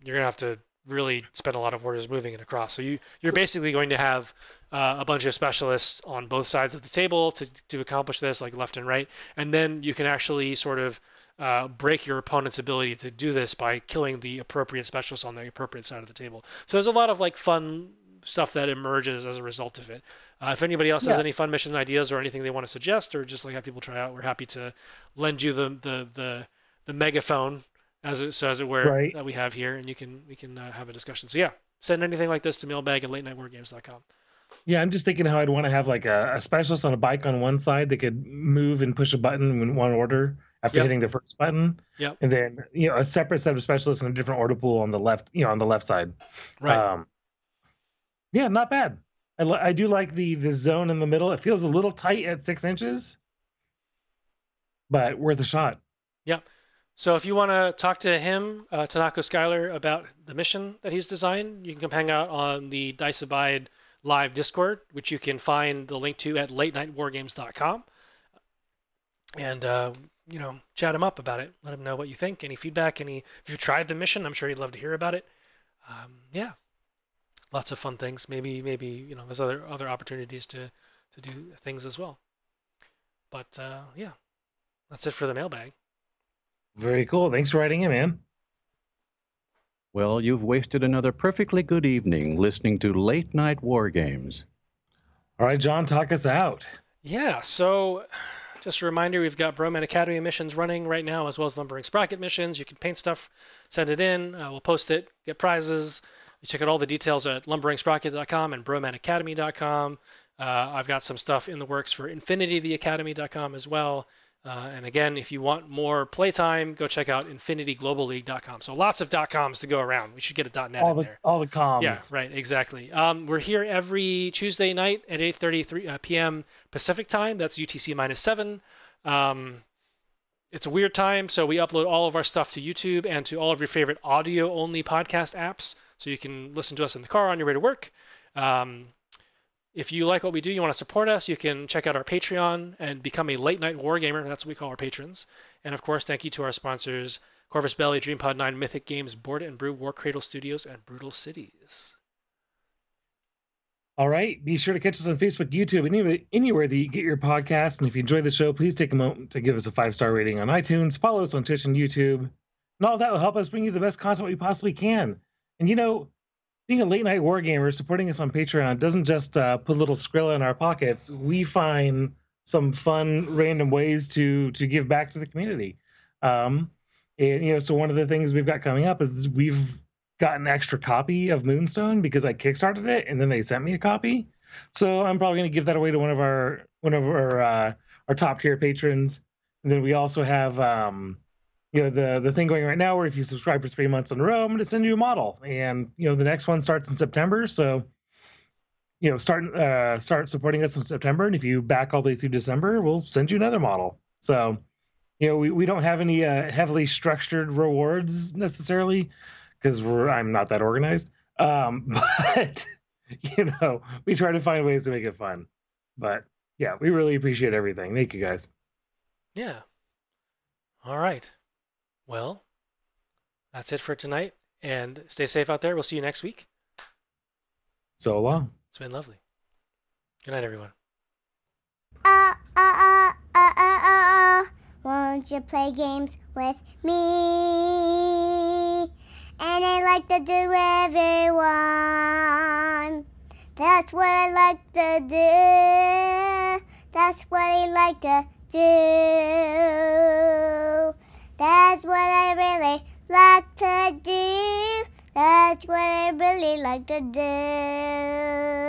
you're gonna have to really spend a lot of orders moving it across. So you're basically going to have a bunch of specialists on both sides of the table to accomplish this, like left and right, and then you can actually sort of break your opponent's ability to do this by killing the appropriate specialists on the appropriate side of the table. So there's a lot of like fun stuff that emerges as a result of it. If anybody else has any fun mission ideas or anything they want to suggest or just like have people try out, we're happy to lend you the megaphone as it were right. that we have here, and we can have a discussion. So yeah, send anything like this to mailbag@latenightwargames.com. Yeah, I'm just thinking how I'd want to have like a specialist on a bike on one side that could move and push a button in one order after hitting the first button. Yep. And then a separate set of specialists in a different order pool on the left, on the left side. Right. Yeah, not bad. I do like the zone in the middle. It feels a little tight at 6 inches, but worth a shot. Yeah. So if you want to talk to him, Tanako Schuyler, about the mission that he's designed, you can come hang out on the Dice Abide live Discord, which you can find the link to at latenightwargames.com. And, chat him up about it. Let him know what you think, any feedback, if you've tried the mission, I'm sure he'd love to hear about it. Yeah, lots of fun things. Maybe, there's other opportunities to do things as well. But, yeah, that's it for the mailbag. Very cool. Thanks for writing in, man. Well, you've wasted another perfectly good evening listening to Late Night War Games. All right, John, talk us out. Yeah, so just a reminder, we've got Broman Academy missions running right now, as well as Lumbering Sprocket missions. You can paint stuff, send it in. We'll post it, get prizes. You check out all the details at lumberingsprocket.com and bromanacademy.com. I've got some stuff in the works for infinitytheacademy.com as well. And again, if you want more playtime, go check out InfinityGlobalLeague.com. So lots of .coms to go around. We should get a .net in there. All the coms. Yeah, right, exactly. We're here every Tuesday night at 8:30 p.m. Pacific time. That's UTC -7. It's a weird time, so we upload all of our stuff to YouTube and to all of your favorite audio-only podcast apps, so you can listen to us in the car on your way to work. If you like what we do, you want to support us, you can check out our Patreon and become a Late Night Wargamer. That's what we call our patrons. And of course, thank you to our sponsors, Corvus Belly, DreamPod 9, Mythic Games, Board and Brew, War Cradle Studios, and Brutal Cities. All right. Be sure to catch us on Facebook, YouTube, anywhere that you get your podcast. And if you enjoy the show, please take a moment to give us a 5-star rating on iTunes. Follow us on Twitch and YouTube. And all that will help us bring you the best content we possibly can. And being a late-night wargamer, supporting us on Patreon doesn't just put a little Skrilla in our pockets. We find some fun, random ways to give back to the community. So one of the things we've got coming up is we've got an extra copy of Moonstone because I kickstarted it, and then they sent me a copy. So I'm probably going to give that away to one of our top-tier patrons. And then we also have the thing going right now where if you subscribe for 3 months in a row, I'm going to send you a model. And, the next one starts in September. So, start supporting us in September. And if you back all the way through December, we'll send you another model. So, we don't have any heavily structured rewards necessarily because I'm not that organized. But, we try to find ways to make it fun. But, yeah, we really appreciate everything. Thank you, guys. Yeah. All right. Well, that's it for tonight, and stay safe out there. We'll see you next week. So long. It's been lovely. Good night, everyone. Won't you play games with me? And I like to do everyone. That's what I like to do. That's what I like to do. That's what I really like to do. That's what I really like to do.